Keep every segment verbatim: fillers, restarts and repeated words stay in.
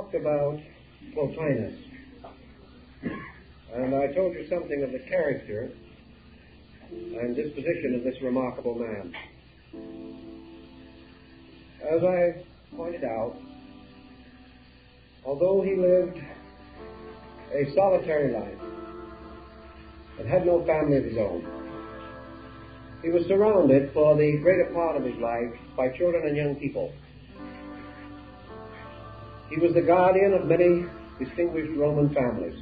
talked about Plotinus, and I told you something of the character and disposition of this remarkable man. As I pointed out, although he lived a solitary life and had no family of his own, he was surrounded for the greater part of his life by children and young people. He was the guardian of many distinguished Roman families,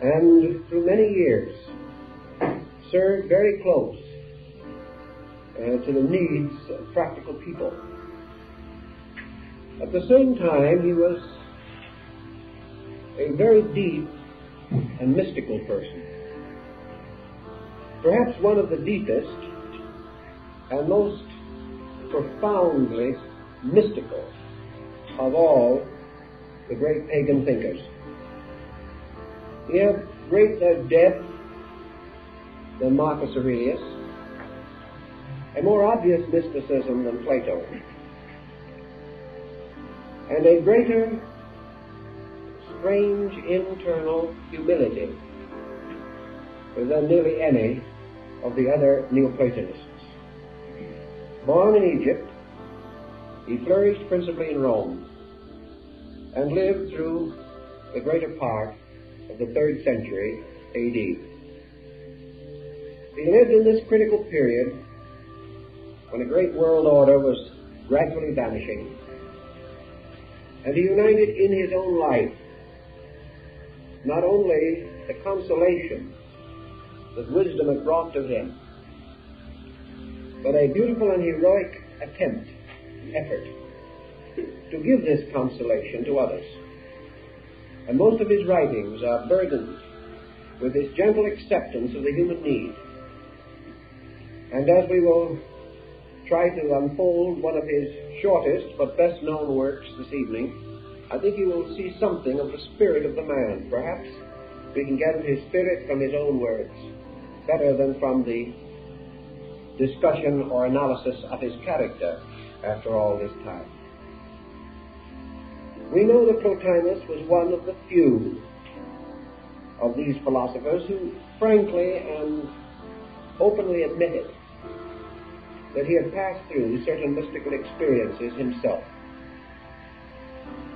and through many years served very close uh, to the needs of practical people. At the same time, he was a very deep and mystical person, perhaps one of the deepest and most profoundly mystical of all the great pagan thinkers. He had greater depth than Marcus Aurelius, a more obvious mysticism than Plato, and a greater strange internal humility than nearly any of the other Neoplatonists. Born in Egypt, he flourished principally in Rome and lived through the greater part of the third century A D. He lived in this critical period when a great world order was gradually vanishing, and he united in his own life not only the consolation that wisdom had brought to him, but a beautiful and heroic attempt, effort, to give this consolation to others. And most of his writings are burdened with this gentle acceptance of the human need. And as we will try to unfold one of his shortest but best known works this evening, I think you will see something of the spirit of the man. Perhaps we can gather his spirit from his own words better than from the discussion or analysis of his character after all this time. We know that Plotinus was one of the few of these philosophers who frankly and openly admitted that he had passed through certain mystical experiences himself.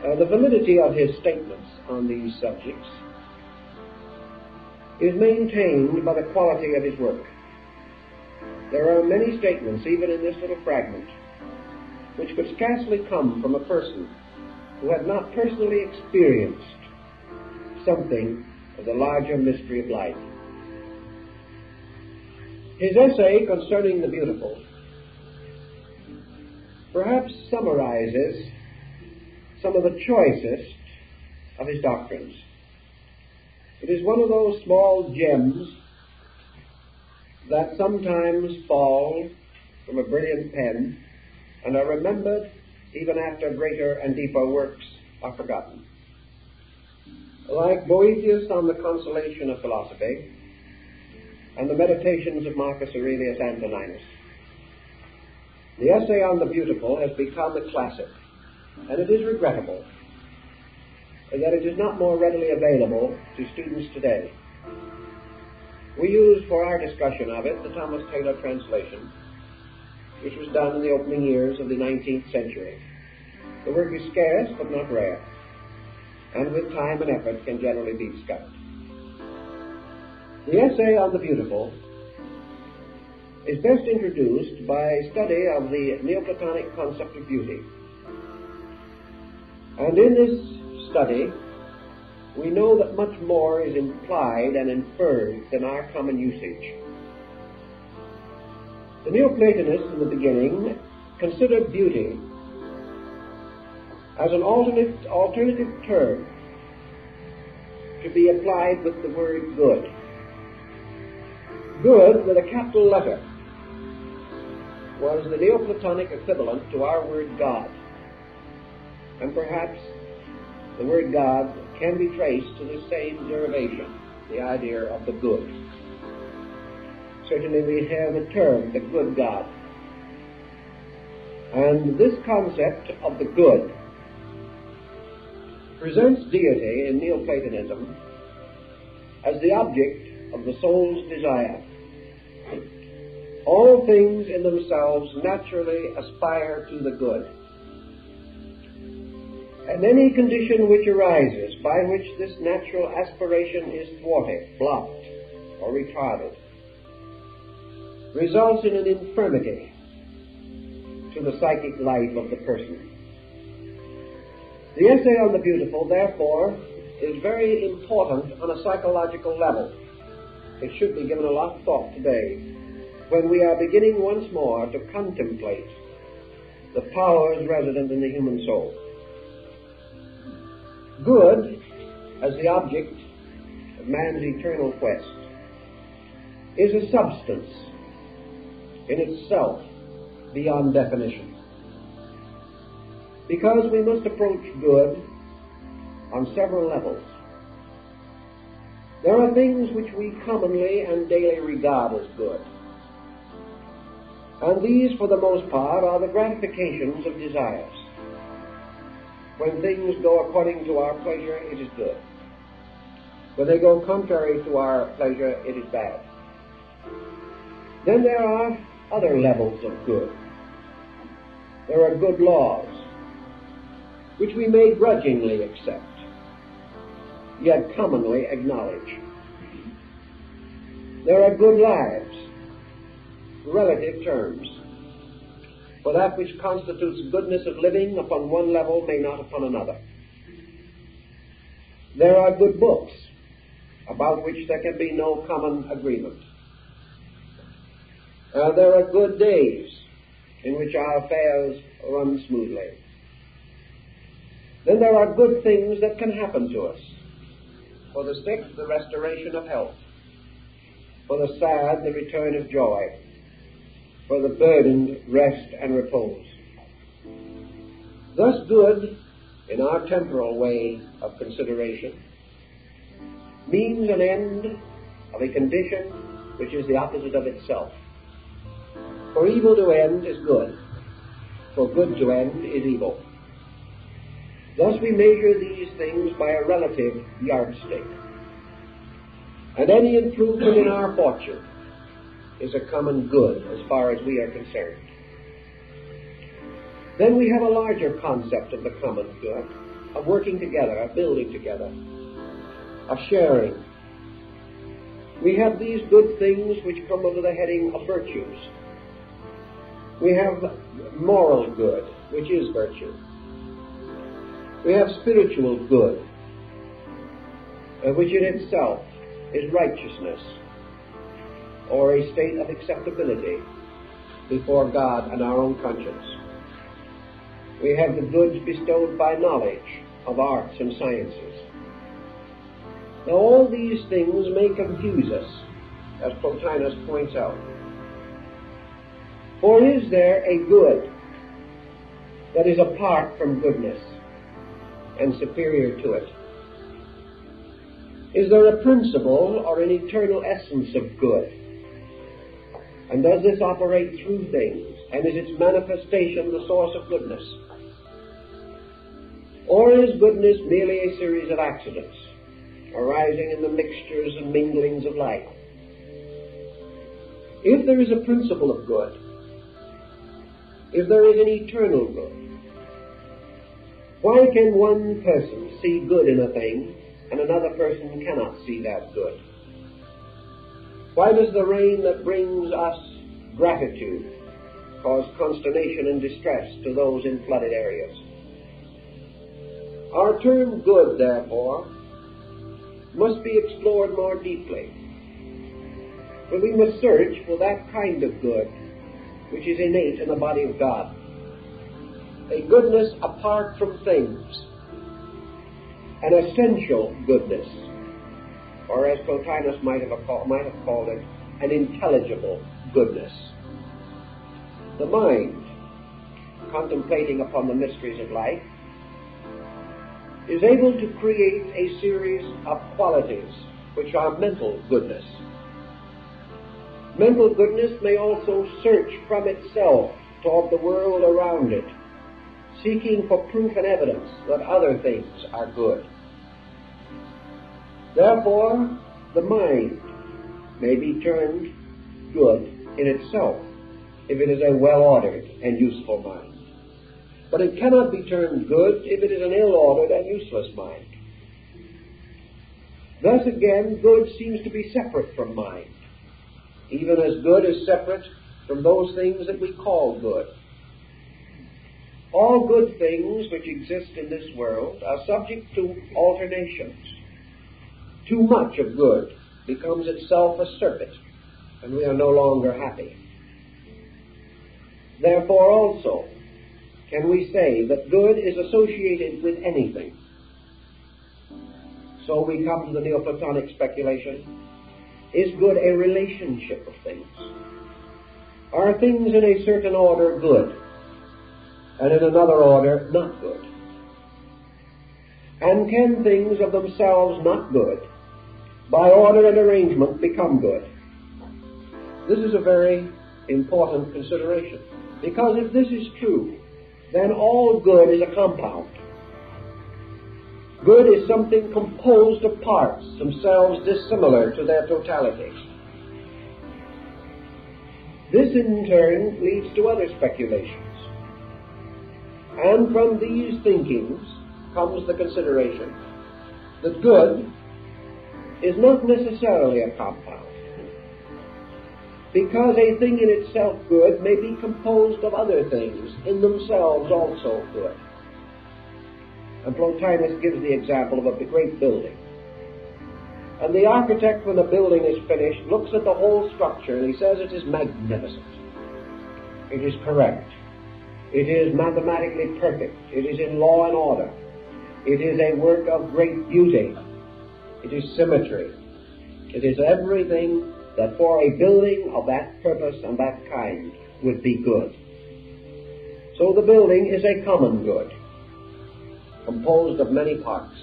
Uh, the validity of his statements on these subjects is maintained by the quality of his work. There are many statements, even in this little fragment, which could scarcely come from a person who had not personally experienced something of the larger mystery of life. His essay concerning the beautiful perhaps summarizes some of the choicest of his doctrines. It is one of those small gems that sometimes fall from a brilliant pen and are remembered even after greater and deeper works are forgotten. Like Boethius on the Consolation of Philosophy and the Meditations of Marcus Aurelius Antoninus, the essay on the beautiful has become a classic, and it is regrettable that it is not more readily available to students today. We use for our discussion of it the Thomas Taylor translation, which was done in the opening years of the nineteenth century. The work is scarce but not rare, and with time and effort can generally be discovered. The essay on the beautiful is best introduced by study of the Neoplatonic concept of beauty. And in this study, we know that much more is implied and inferred than our common usage. The Neoplatonists in the beginning considered beauty as an alternate, alternative term to be applied with the word good. Good, with a capital letter, was the Neoplatonic equivalent to our word God. And perhaps the word God can be traced to the same derivation, the idea of the good. Certainly we have the term, the good God. And this concept of the good presents deity in Neoplatonism as the object of the soul's desire. All things in themselves naturally aspire to the good, and any condition which arises by which this natural aspiration is thwarted, blocked, or retarded results in an infirmity to the psychic life of the person. The essay on the beautiful, therefore, is very important on a psychological level. It should be given a lot of thought today when we are beginning once more to contemplate the powers resident in the human soul. Good as the object of man's eternal quest is a substance in itself beyond definition, because we must approach good on several levels. There are things which we commonly and daily regard as good, and these for the most part are the gratifications of desires. When things go according to our pleasure, it is good. When they go contrary to our pleasure, it is bad. Then there are other levels of good. There are good laws, which we may grudgingly accept, yet commonly acknowledge. There are good lives, relative terms, for that which constitutes goodness of living upon one level may not upon another. There are good books, about which there can be no common agreement. Uh, there are good days in which our affairs run smoothly. Then there are good things that can happen to us. For the sick, the restoration of health. For the sad, the return of joy. For the burdened, rest and repose. Thus good, in our temporal way of consideration, means an end of a condition which is the opposite of itself. For evil to end is good, for good to end is evil. Thus we measure these things by a relative yardstick. And any improvement in our fortune is a common good as far as we are concerned. Then we have a larger concept of the common good, of working together, of building together, of sharing. We have these good things which come under the heading of virtues. We have moral good, which is virtue. We have spiritual good, which in itself is righteousness, or a state of acceptability before God and our own conscience. We have the goods bestowed by knowledge of arts and sciences. Now all these things may confuse us, as Plotinus points out. For is there a good that is apart from goodness and superior to it? Is there a principle or an eternal essence of good? And does this operate through things? And is its manifestation the source of goodness? Or is goodness merely a series of accidents arising in the mixtures and minglings of life? If there is a principle of good, if there is an eternal good, why can one person see good in a thing and another person cannot see that good? Why does the rain that brings us gratitude cause consternation and distress to those in flooded areas? Our term good, therefore, must be explored more deeply, for we must search for that kind of good which is innate in the body of God, a goodness apart from things, an essential goodness, or as Plotinus might have might have called it, an intelligible goodness. The mind, contemplating upon the mysteries of life, is able to create a series of qualities which are mental goodness. Mental goodness may also search from itself toward the world around it, seeking for proof and evidence that other things are good. Therefore, the mind may be termed good in itself, if it is a well-ordered and useful mind. But it cannot be termed good if it is an ill-ordered and useless mind. Thus again, good seems to be separate from mind, even as good is separate from those things that we call good. All good things which exist in this world are subject to alternations. Too much of good becomes itself a surfeit, and we are no longer happy. Therefore also, can we say that good is associated with anything? So we come to the Neoplatonic speculation. Is good a relationship of things? Are things in a certain order good, and in another order not good? And can things of themselves not good, by order and arrangement, become good? This is a very important consideration, because if this is true, then all good is a compound. Good is something composed of parts, themselves dissimilar to their totality. This in turn leads to other speculations. And from these thinkings comes the consideration that good is not necessarily a compound, because a thing in itself good may be composed of other things, in themselves also good. And Plotinus gives the example of a great building. And the architect, when the building is finished, looks at the whole structure and he says it is magnificent. It is correct. It is mathematically perfect. It is in law and order. It is a work of great beauty. It is symmetry. It is everything that for a building of that purpose and that kind would be good. So the building is a common good, composed of many parts.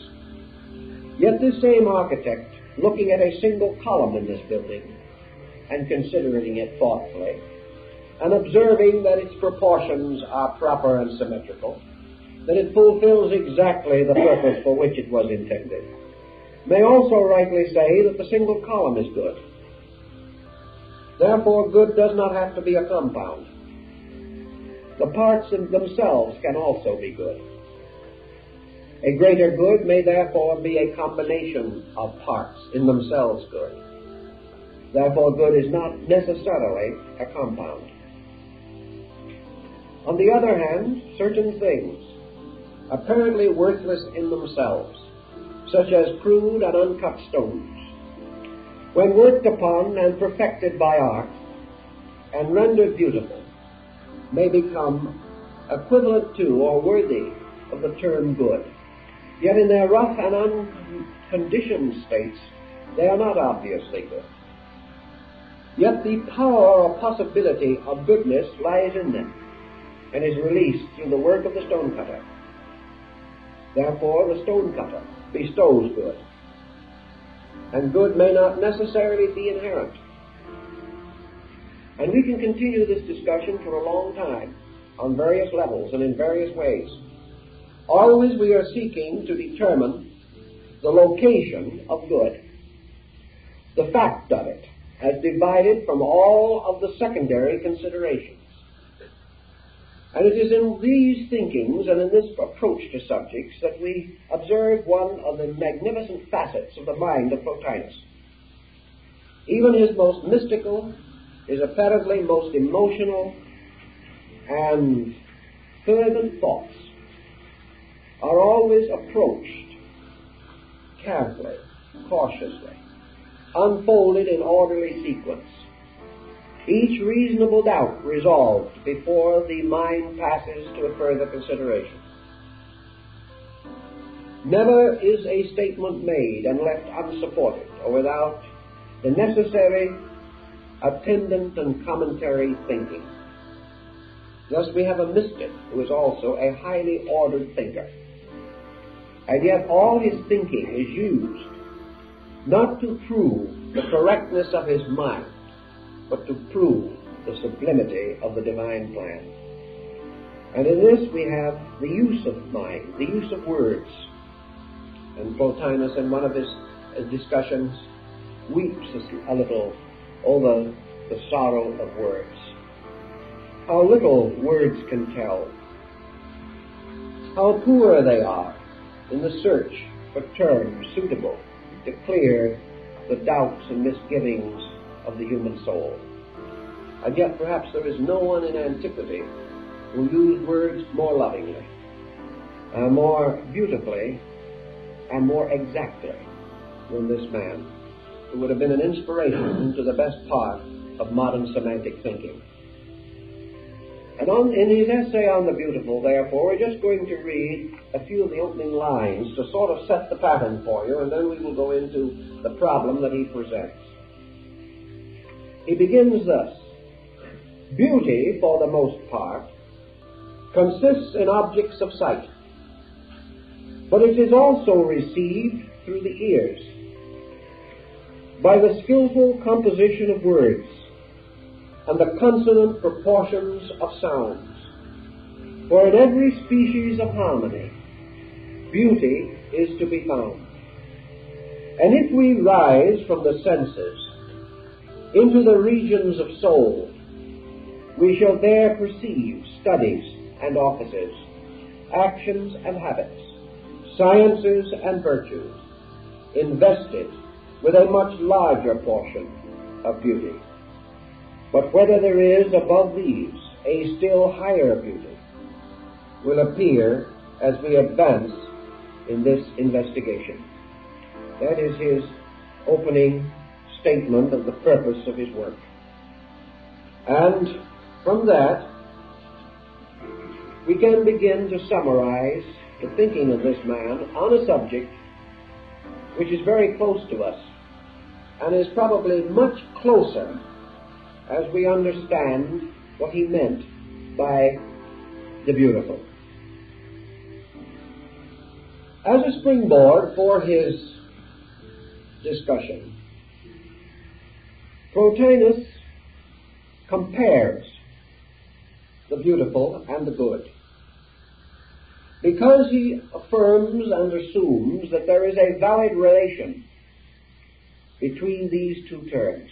Yet this same architect, looking at a single column in this building and considering it thoughtfully, and observing that its proportions are proper and symmetrical, that it fulfills exactly the purpose for which it was intended, may also rightly say that the single column is good. Therefore, good does not have to be a compound. The parts in themselves can also be good. A greater good may therefore be a combination of parts in themselves good. Therefore, good is not necessarily a compound. On the other hand, certain things, apparently worthless in themselves, such as crude and uncut stones, when worked upon and perfected by art and rendered beautiful, may become equivalent to or worthy of the term good. Yet in their rough and unconditioned states, they are not obviously good. Yet the power or possibility of goodness lies in them, and is released through the work of the stonecutter. Therefore, the stonecutter bestows good, and good may not necessarily be inherent. And we can continue this discussion for a long time, on various levels and in various ways. Always we are seeking to determine the location of good, the fact of it, as divided from all of the secondary considerations. And it is in these thinkings and in this approach to subjects that we observe one of the magnificent facets of the mind of Plotinus. Even his most mystical, his apparently most emotional and fervent thoughts are always approached carefully, cautiously, unfolded in orderly sequence, each reasonable doubt resolved before the mind passes to a further consideration. Never is a statement made and left unsupported or without the necessary attendant and commentary thinking. Thus we have a mystic who is also a highly ordered thinker, and yet all his thinking is used not to prove the correctness of his mind, but to prove the sublimity of the divine plan. And in this we have the use of mind, the use of words. And Plotinus, in one of his discussions, weeps a little over the sorrow of words. How little words can tell. How poor they are in the search for terms suitable to clear the doubts and misgivings of the human soul. And yet perhaps there is no one in antiquity who used words more lovingly, uh, more beautifully, and more exactly than this man, who would have been an inspiration to the best part of modern semantic thinking. And on, in his essay on the beautiful, therefore, we're just going to read a few of the opening lines to sort of set the pattern for you, and then we will go into the problem that he presents. He begins thus: beauty, for the most part, consists in objects of sight, but it is also received through the ears, by the skillful composition of words, and the consonant proportions of sounds. For in every species of harmony, beauty is to be found. And if we rise from the senses into the regions of soul, we shall there perceive studies and offices, actions and habits, sciences and virtues, invested with a much larger portion of beauty. But whether there is above these a still higher beauty will appear as we advance in this investigation. That is his opening statement of the purpose of his work. And from that, we can begin to summarize the thinking of this man on a subject which is very close to us, and is probably much closer as we understand what he meant by the beautiful. As a springboard for his discussion, Plotinus compares the beautiful and the good, because he affirms and assumes that there is a valid relation between these two terms.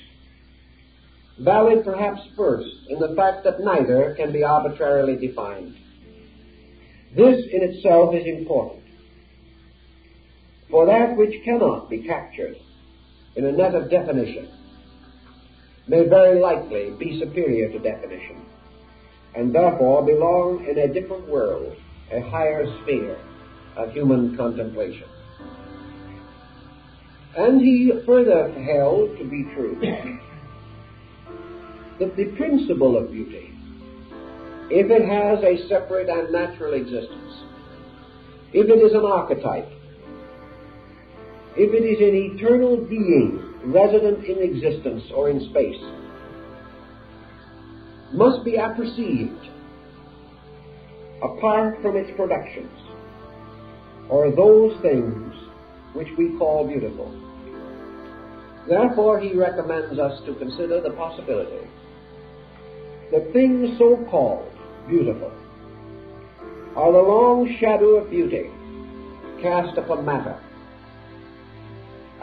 Valid perhaps first in the fact that neither can be arbitrarily defined. This in itself is important, for that which cannot be captured in a net of definition may very likely be superior to definition, and therefore belong in a different world, a higher sphere of human contemplation. And he further held to be true that the principle of beauty, if it has a separate and natural existence, if it is an archetype, if it is an eternal being resident in existence or in space, must be apperceived apart from its productions, or those things which we call beautiful. Therefore, he recommends us to consider the possibility that things so-called beautiful are the long shadow of beauty cast upon matter,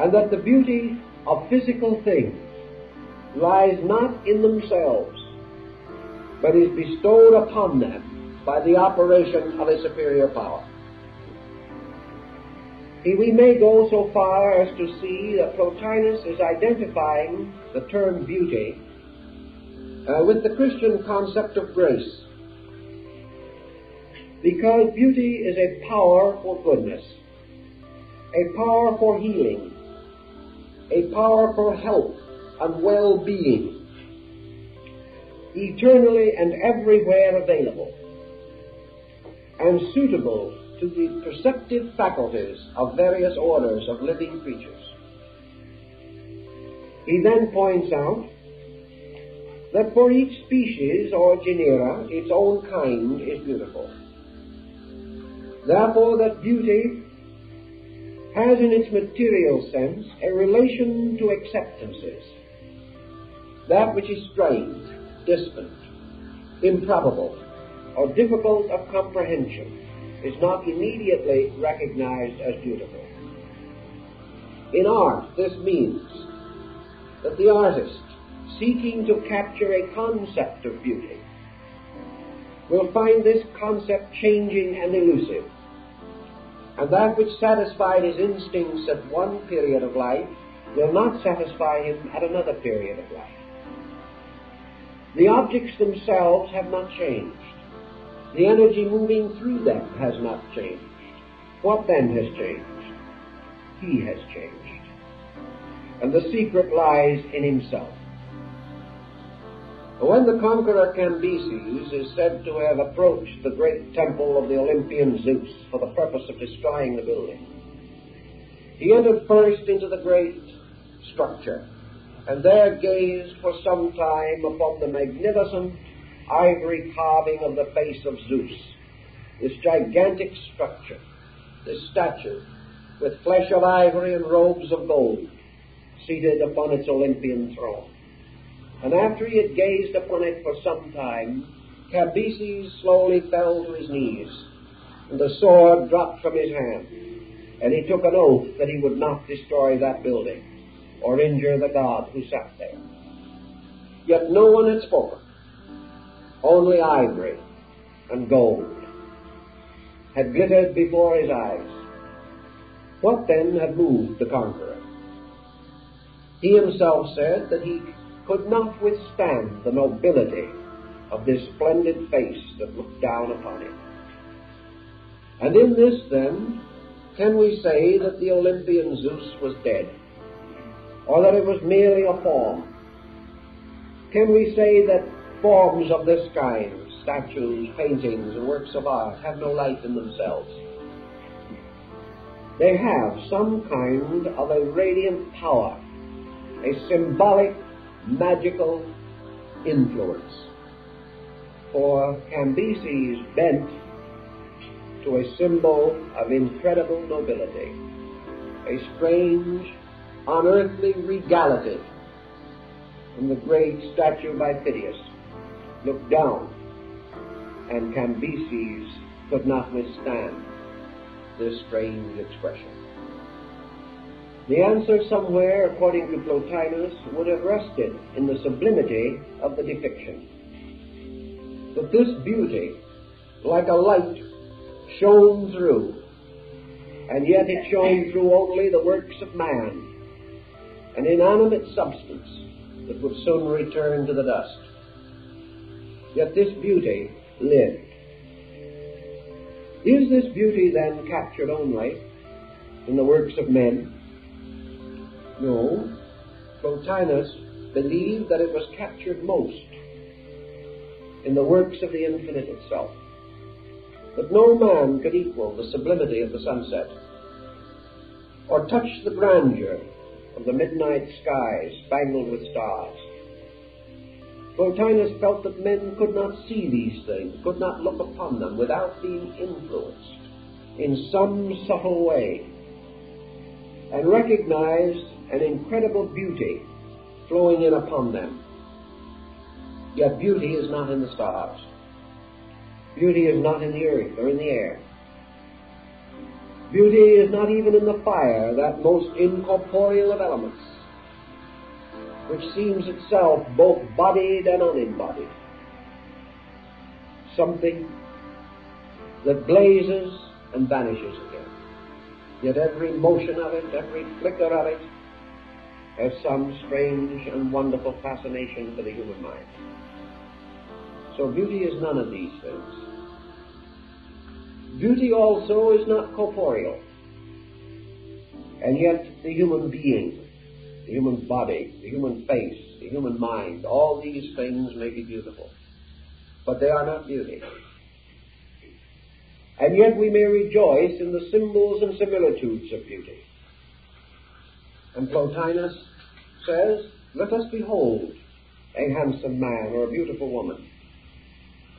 and that the beauty of physical things lies not in themselves, but is bestowed upon them by the operation of a superior power. We may go so far as to see that Plotinus is identifying the term beauty Uh, with the Christian concept of grace, because beauty is a power for goodness, a power for healing, a power for health and well-being, eternally and everywhere available, and suitable to the perceptive faculties of various orders of living creatures. He then points out that for each species or genera, its own kind is beautiful. Therefore, that beauty has in its material sense a relation to acceptances, that which is strange, distant, improbable, or difficult of comprehension, is not immediately recognized as beautiful. In art, this means that the artist, seeking to capture a concept of beauty, will find this concept changing and elusive, and that which satisfied his instincts at one period of life will not satisfy him at another period of life. The objects themselves have not changed. The energy moving through them has not changed. What then has changed? He has changed. And the secret lies in himself. When the conqueror Cambyses is said to have approached the great temple of the Olympian Zeus for the purpose of destroying the building, he entered first into the great structure, and there gazed for some time upon the magnificent ivory carving of the face of Zeus, this gigantic structure, this statue, with flesh of ivory and robes of gold, seated upon its Olympian throne. And after he had gazed upon it for some time, Cambyses slowly fell to his knees, and the sword dropped from his hand, and he took an oath that he would not destroy that building, or injure the god who sat there. Yet no one had spoken. Only ivory and gold had glittered before his eyes. What then had moved the conqueror? He himself said that he could not withstand the nobility of this splendid face that looked down upon him. And in this, then, can we say that the Olympian Zeus was dead, or that it was merely a form? Can we say that forms of this kind, statues, paintings, and works of art, have no life in themselves? They have some kind of a radiant power, a symbolic, magical influence. For Cambyses bent to a symbol of incredible nobility, a strange, unearthly regality, from the great statue by Phidias. Looked down, and Cambyses could not withstand this strange expression. The answer somewhere, according to Plotinus, would have rested in the sublimity of the depiction. That this beauty, like a light, shone through, and yet it shone through only the works of man, an inanimate substance that would soon return to the dust. Yet this beauty lived. Is this beauty then captured only in the works of men? No. Plotinus believed that it was captured most in the works of the infinite itself, that no man could equal the sublimity of the sunset, or touch the grandeur of the midnight skies spangled with stars. Plotinus felt that men could not see these things, could not look upon them without being influenced in some subtle way, and recognized an incredible beauty flowing in upon them. Yet beauty is not in the stars. Beauty is not in the earth or in the air. Beauty is not even in the fire, that most incorporeal of elements, which seems itself both bodied and unembodied. Something that blazes and vanishes again. Yet every motion of it, every flicker of it, has some strange and wonderful fascination for the human mind. So beauty is none of these things. Beauty also is not corporeal. And yet the human being, the human body, the human face, the human mind, all these things may be beautiful, but they are not beauty. And yet we may rejoice in the symbols and similitudes of beauty. And Plotinus says, let us behold a handsome man or a beautiful woman,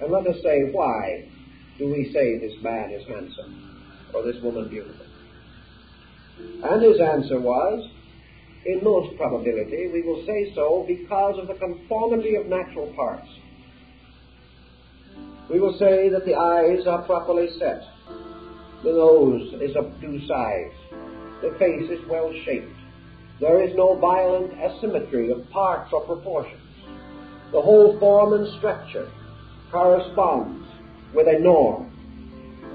and let us say, why do we say this man is handsome or this woman beautiful? And his answer was, in most probability, we will say so because of the conformity of natural parts. we will say that the eyes are properly set, the nose is of due size, the face is well shaped, there is no violent asymmetry of parts or proportions, the whole form and structure corresponds with a norm,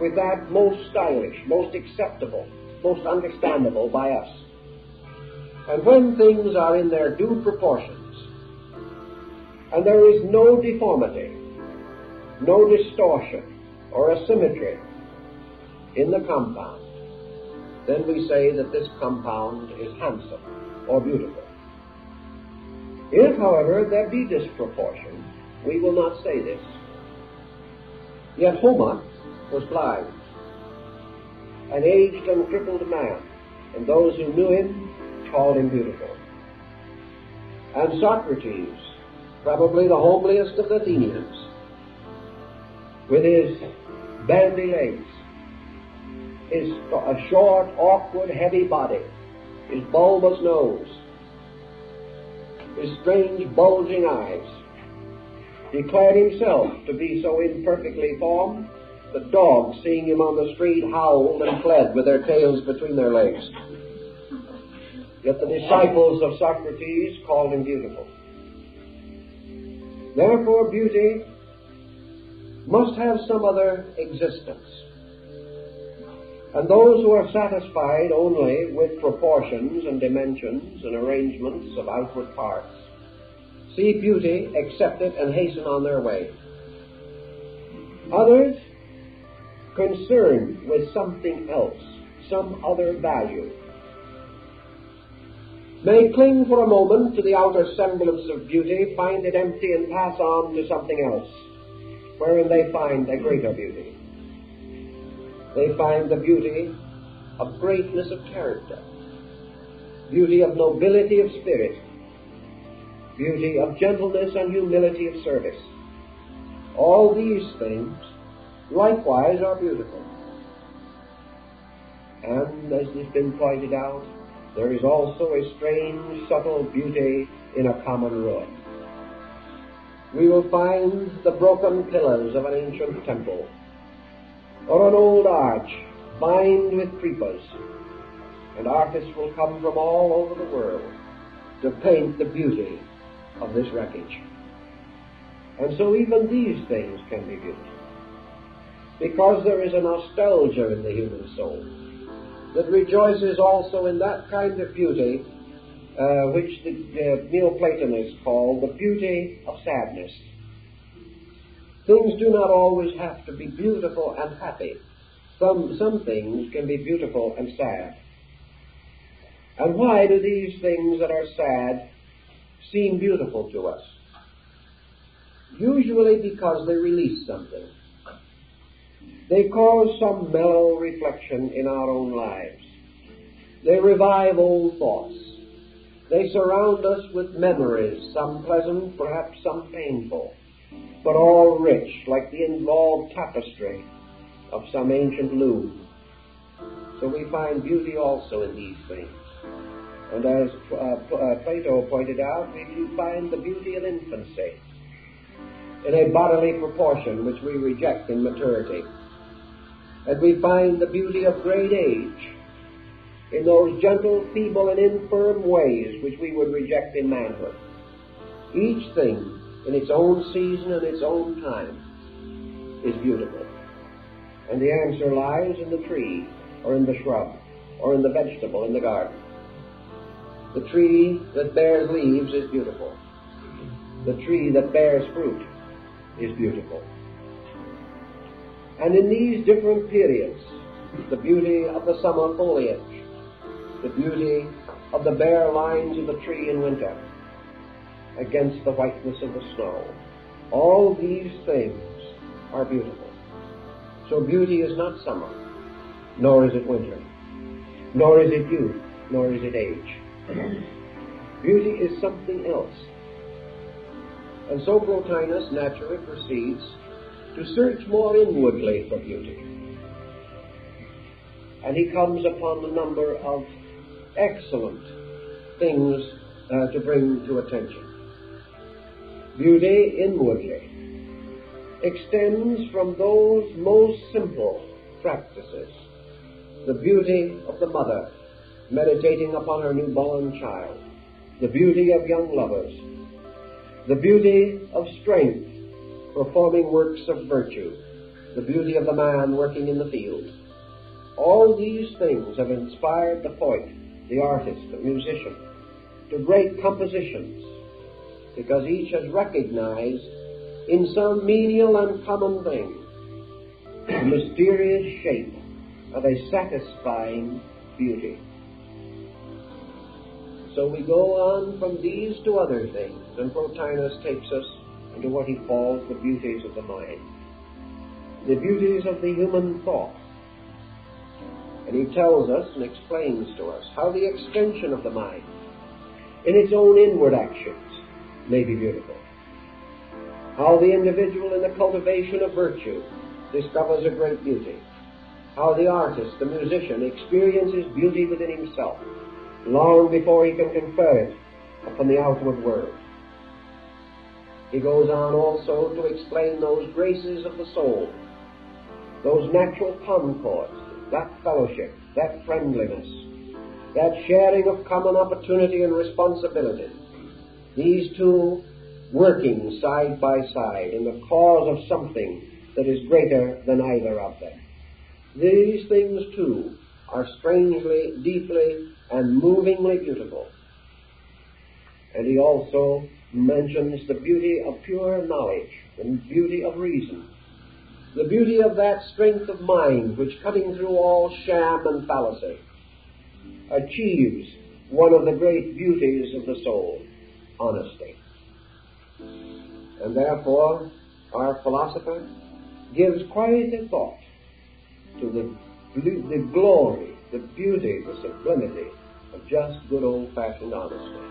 with that most stylish, most acceptable, most understandable by us. And when things are in their due proportions, and there is no deformity, no distortion or asymmetry in the compound, then we say that this compound is handsome or beautiful. If, however, there be disproportion, we will not say this. Yet Homer was blind, an aged and crippled man, and those who knew him called him beautiful. And Socrates, probably the homeliest of the Athenians, with his bandy legs, his a short, awkward, heavy body, his bulbous nose, his strange, bulging eyes, declared himself to be so imperfectly formed that dogs, seeing him on the street, howled and fled with their tails between their legs. Yet the disciples of Socrates called him beautiful. Therefore, beauty must have some other existence. And those who are satisfied only with proportions and dimensions and arrangements of outward parts see beauty, accept it, and hasten on their way. Others, concerned with something else, some other value, may cling for a moment to the outer semblance of beauty, find it empty, and pass on to something else, wherein they find a greater beauty. They find the beauty of greatness of character, beauty of nobility of spirit, beauty of gentleness and humility of service. All these things likewise are beautiful. And as has been pointed out, there is also a strange, subtle beauty in a common ruin. We will find the broken pillars of an ancient temple, or an old arch lined with creepers, and artists will come from all over the world to paint the beauty of this wreckage. And so even these things can be beautiful, because there is a nostalgia in the human soul that rejoices also in that kind of beauty uh, which the uh, Neoplatonists call the beauty of sadness. Things do not always have to be beautiful and happy. Some, some things can be beautiful and sad. And why do these things that are sad seem beautiful to us? Usually because they release something. They cause some mellow reflection in our own lives. They revive old thoughts. They surround us with memories, some pleasant, perhaps some painful, but all rich, like the involved tapestry of some ancient loom. So we find beauty also in these things. And as uh, Plato pointed out, we find the beauty of infancy in a bodily proportion which we reject in maturity. And we find the beauty of great age in those gentle, feeble, and infirm ways which we would reject in manhood. Each thing, in its own season and its own time, is beautiful. And the answer lies in the tree, or in the shrub, or in the vegetable in the garden. The tree that bears leaves is beautiful. The tree that bears fruit is beautiful. And in these different periods, the beauty of the summer foliage, the beauty of the bare lines of the tree in winter against the whiteness of the snow, all these things are beautiful. So beauty is not summer, nor is it winter, nor is it youth, nor is it age. Beauty is something else. And so Plotinus naturally proceeds to search more inwardly for beauty. And he comes upon a number of excellent things uh, to bring to attention. Beauty inwardly extends from those most simple practices. The beauty of the mother meditating upon her newborn child, the beauty of young lovers, the beauty of strength performing works of virtue, the beauty of the man working in the field. All these things have inspired the poet, the artist, the musician, to great compositions, because each has recognized in some menial and common thing the mysterious shape of a satisfying beauty. So we go on from these to other things, and Plotinus takes us into what he calls the beauties of the mind, the beauties of the human thought. And he tells us and explains to us how the extension of the mind, in its own inward actions, may be beautiful. How the individual in the cultivation of virtue discovers a great beauty. How the artist, the musician, experiences beauty within himself long before he can confer it upon the outward world. He goes on also to explain those graces of the soul, those natural concords, that fellowship, that friendliness, that sharing of common opportunity and responsibility, these two working side by side in the cause of something that is greater than either of them. These things, too, are strangely, deeply, and movingly beautiful. And he also mentions the beauty of pure knowledge, the beauty of reason, the beauty of that strength of mind which, cutting through all sham and fallacy, achieves one of the great beauties of the soul, honesty. And therefore, our philosopher gives quite a thought to the, the glory, the beauty, the sublimity of just good old-fashioned honesty.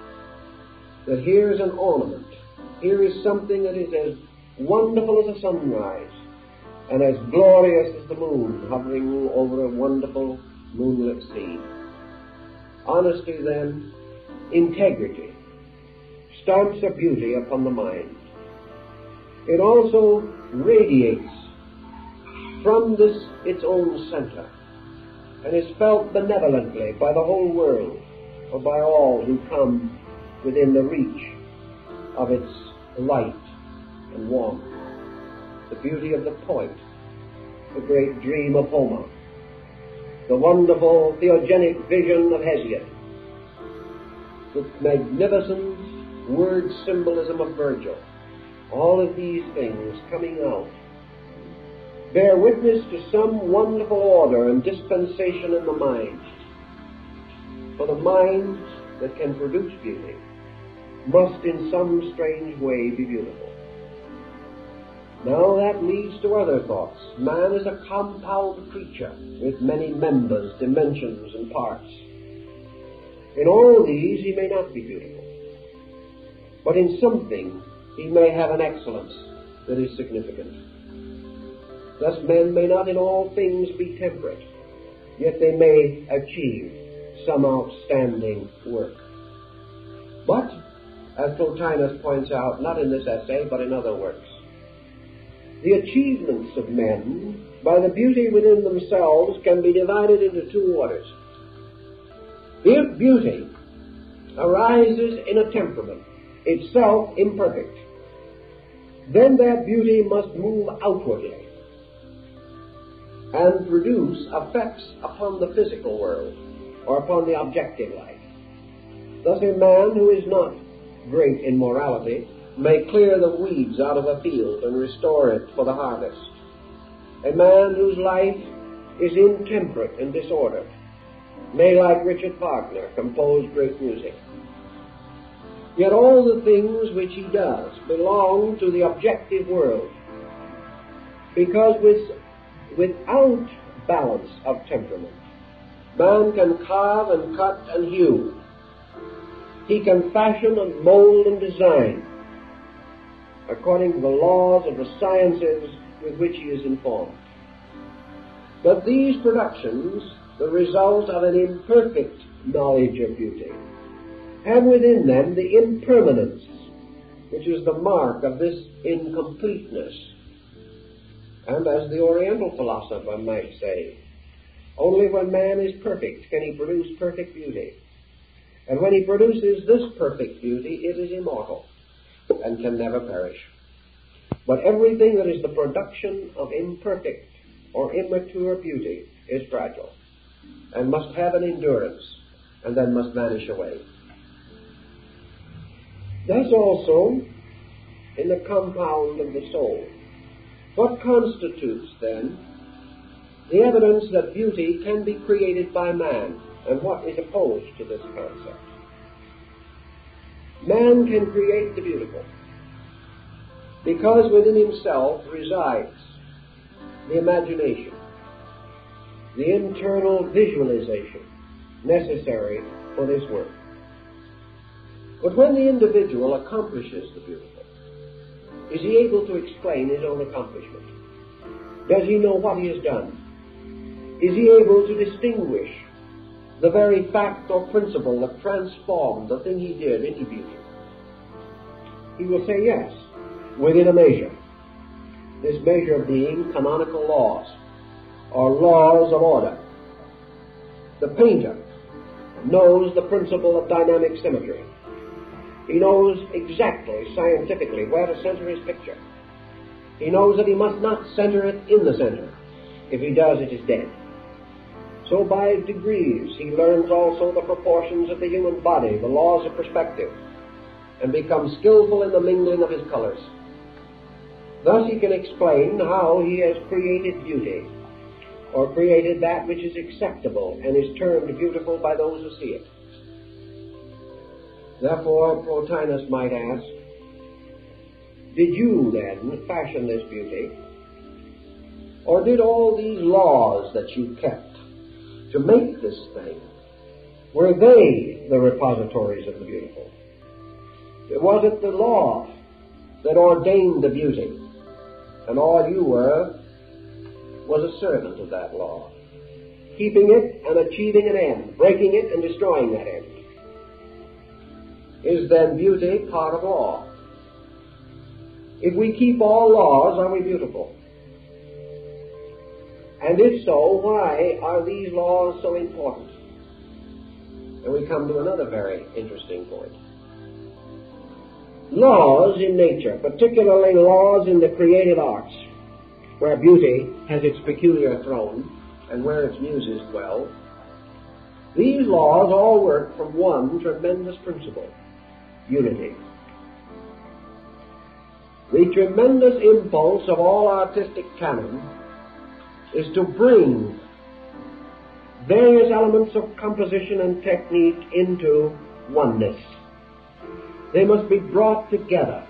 That here is an ornament, here is something that is as wonderful as a sunrise, and as glorious as the moon hovering over a wonderful moonlit sea. Honesty, then, integrity, stamps a beauty upon the mind. It also radiates from this its own center, and is felt benevolently by the whole world, or by all who come within the reach of its light and warmth. The beauty of the poet, the great dream of Homer, the wonderful theogonic vision of Hesiod, the magnificent word symbolism of Virgil, all of these things coming out bear witness to some wonderful order and dispensation in the mind. For the mind that can produce beauty must in some strange way be beautiful. Now that leads to other thoughts. Man is a compound creature with many members, dimensions, and parts. In all these he may not be beautiful, but in something he may have an excellence that is significant. Thus men may not in all things be temperate, yet they may achieve some outstanding work. But, as Plotinus points out, not in this essay, but in other works, the achievements of men, by the beauty within themselves, can be divided into two orders. If beauty arises in a temperament, itself imperfect, then that beauty must move outwardly and produce effects upon the physical world or upon the objective life. Thus a man who is not great in morality may clear the weeds out of a field and restore it for the harvest. A man whose life is intemperate and disordered may, like Richard Wagner, compose great music. Yet all the things which he does belong to the objective world, because with, without balance of temperament, man can carve and cut and hew. He can fashion and mold and design according to the laws of the sciences with which he is informed. But these productions, the result of an imperfect knowledge of beauty, have within them the impermanence, which is the mark of this incompleteness and as the Oriental philosopher might say, only when man is perfect can he produce perfect beauty. And when he produces this perfect beauty, it is immortal and can never perish. But everything that is the production of imperfect or immature beauty is fragile and must have an endurance and then must vanish away. Thus also in the compound of the soul. What constitutes, then, the evidence that beauty can be created by man, and what is opposed to this concept? Man can create the beautiful, because within himself resides the imagination, the internal visualization necessary for this work. But when the individual accomplishes the beautiful, is he able to explain his own accomplishment? Does he know what he has done? Is he able to distinguish the very fact or principle that transformed the thing he did into beauty? He will say yes, within a measure. This measure being canonical laws, or laws of order. The painter knows the principle of dynamic symmetry. He knows exactly, scientifically, where to center his picture. He knows that he must not center it in the center. If he does, it is dead. So by degrees he learns also the proportions of the human body, the laws of perspective, and becomes skillful in the mingling of his colors. Thus he can explain how he has created beauty, or created that which is acceptable and is termed beautiful by those who see it. Therefore, Plotinus might ask, did you, then, fashion this beauty? Or did all these laws that you kept to make this thing, were they the repositories of the beautiful? Was it the law that ordained the beauty, and all you were was a servant of that law, keeping it and achieving an end, breaking it and destroying that end? Is then beauty part of law? If we keep all laws, are we beautiful? And if so, why are these laws so important? And we come to another very interesting point. Laws in nature, particularly laws in the creative arts, where beauty has its peculiar throne and where its muses dwell, these laws all work from one tremendous principle, unity. The tremendous impulse of all artistic canon is to bring various elements of composition and technique into oneness. They must be brought together,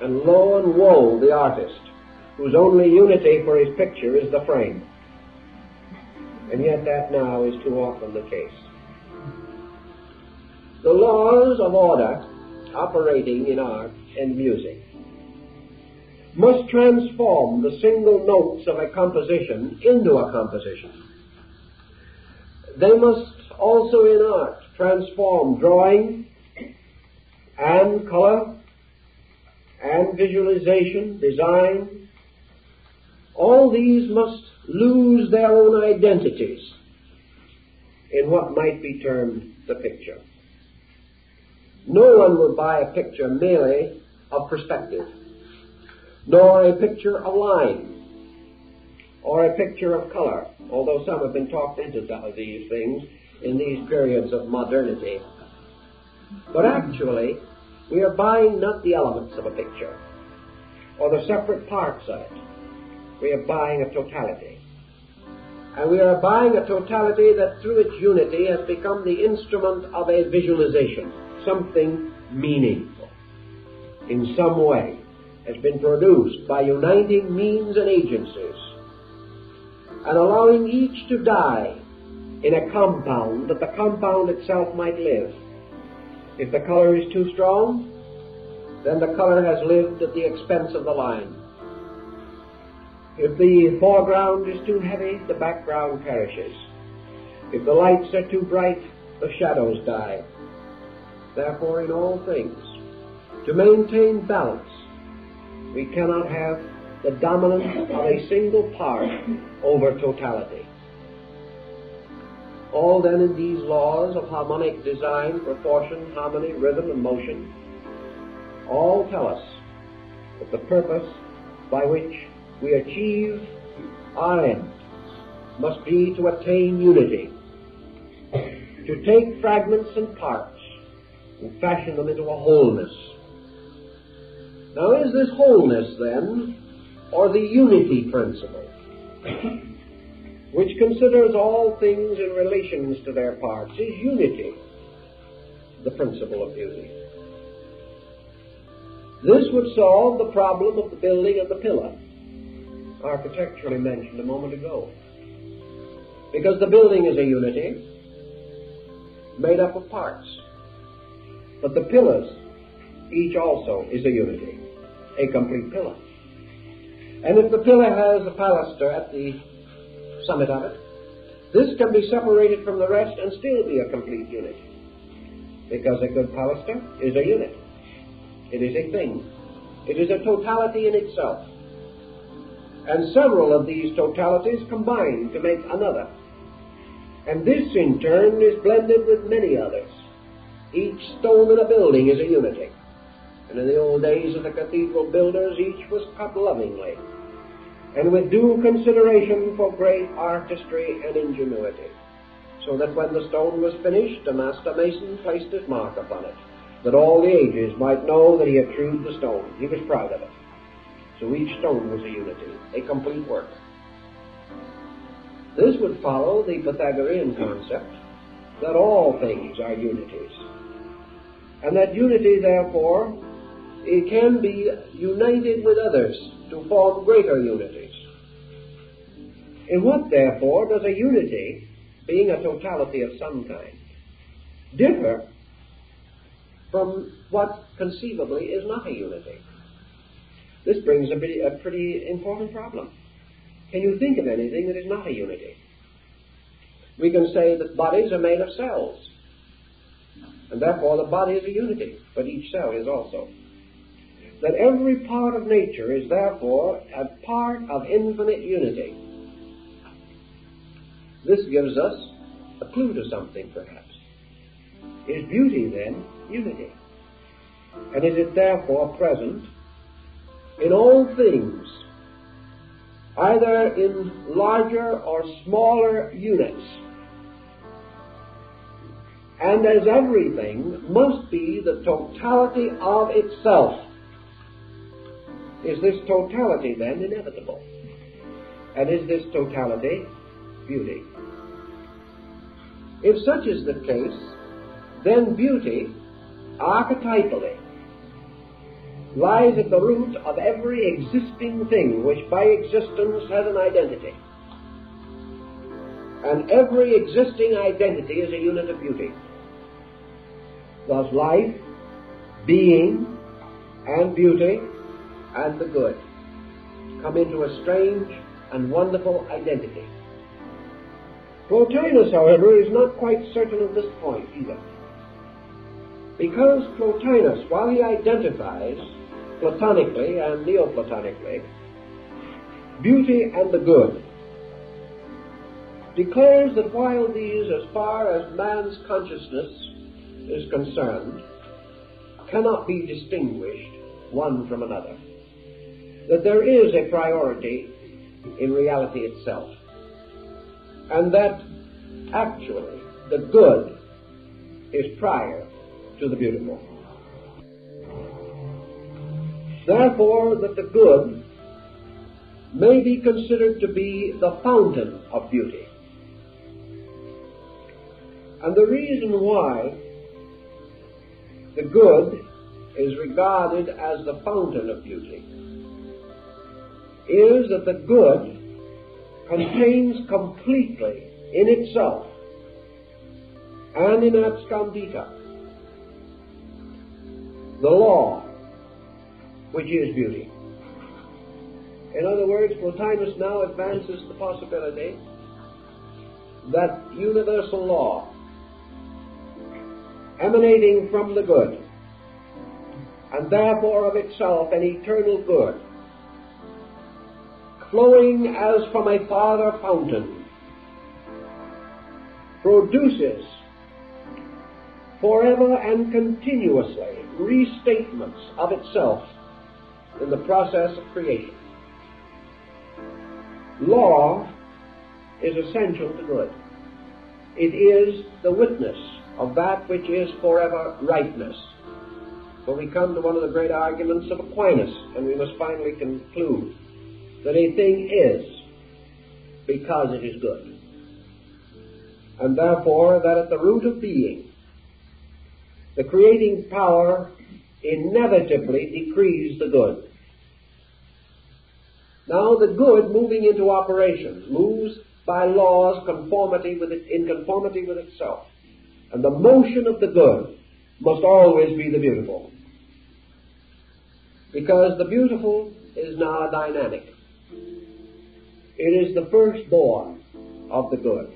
and lo and woe the artist, whose only unity for his picture is the frame. And yet that now is too often the case. The laws of order operating in art and music must transform the single notes of a composition into a composition. They must also in art transform drawing and color and visualization, design. All these must lose their own identities in what might be termed the picture. No one will buy a picture merely of perspective, nor a picture of line, or a picture of color, although some have been talked into these things in these periods of modernity. But actually, we are buying not the elements of a picture, or the separate parts of it. We are buying a totality. And we are buying a totality that through its unity has become the instrument of a visualization, something meaningful in some way has been produced by uniting means and agencies and allowing each to die in a compound that the compound itself might live. If the color is too strong, then the color has lived at the expense of the line. If the foreground is too heavy, the background perishes. If the lights are too bright, the shadows die. Therefore, in all things, to maintain balance, we cannot have the dominance of a single part over totality. All then in these laws of harmonic design, proportion, harmony, rhythm, and motion, all tell us that the purpose by which we achieve our end must be to attain unity, to take fragments and parts and fashion them into a wholeness. Now, is this wholeness, then, or the unity principle, which considers all things in relations to their parts, is unity the principle of beauty? This would solve the problem of the building of the pillar, architecturally mentioned a moment ago, because the building is a unity made up of parts, but the pillars, each also is a unity, a complete pillar. And if the pillar has a pilaster at the summit of it, this can be separated from the rest and still be a complete unit, because a good pilaster is a unit. It is a thing. It is a totality in itself. And several of these totalities combine to make another. And this, in turn, is blended with many others. Each stone in a building is a unity. And in the old days of the cathedral builders, each was cut lovingly, and with due consideration for great artistry and ingenuity, so that when the stone was finished, a master mason placed his mark upon it, that all the ages might know that he had hewed the stone. He was proud of it. So each stone was a unity, a complete work. This would follow the Pythagorean concept that all things are unities, and that unity, therefore, it can be united with others to form greater unities. In what, therefore, does a unity, being a totality of some kind, differ from what conceivably is not a unity? This brings a, bit, a pretty important problem. Can you think of anything that is not a unity? We can say that bodies are made of cells, and therefore the body is a unity, but each cell is also. That every part of nature is therefore a part of infinite unity. This gives us a clue to something, perhaps. Is beauty, then, unity? And is it therefore present in all things, either in larger or smaller units? And as everything must be the totality of itself, is this totality, then, inevitable? And is this totality beauty? If such is the case, then beauty, archetypally, lies at the root of every existing thing which by existence has an identity. And every existing identity is a unit of beauty. Thus life, being, and beauty, and the good come into a strange and wonderful identity. Plotinus, however, is not quite certain of this point either, because Plotinus, while he identifies platonically and neoplatonically beauty and the good, declares that while these, as far as man's consciousness is concerned, cannot be distinguished one from another, that there is a priority in reality itself, and that actually the good is prior to the beautiful. Therefore, that the good may be considered to be the fountain of beauty. And the reason why the good is regarded as the fountain of beauty is that the good contains completely in itself and in abscondita the law which is beauty. In other words, Plotinus now advances the possibility that universal law emanating from the good, and therefore of itself an eternal good, flowing as from a farther fountain, produces forever and continuously restatements of itself in the process of creation. Law is essential to good. It is the witness of that which is forever rightness. For we come to one of the great arguments of Aquinas, and we must finally conclude that a thing is because it is good, and therefore that at the root of being, the creating power inevitably decrees the good. Now the good, moving into operations, moves by laws conformity with it, in conformity with itself. And the motion of the good must always be the beautiful, because the beautiful is now dynamic. It is the firstborn of the good.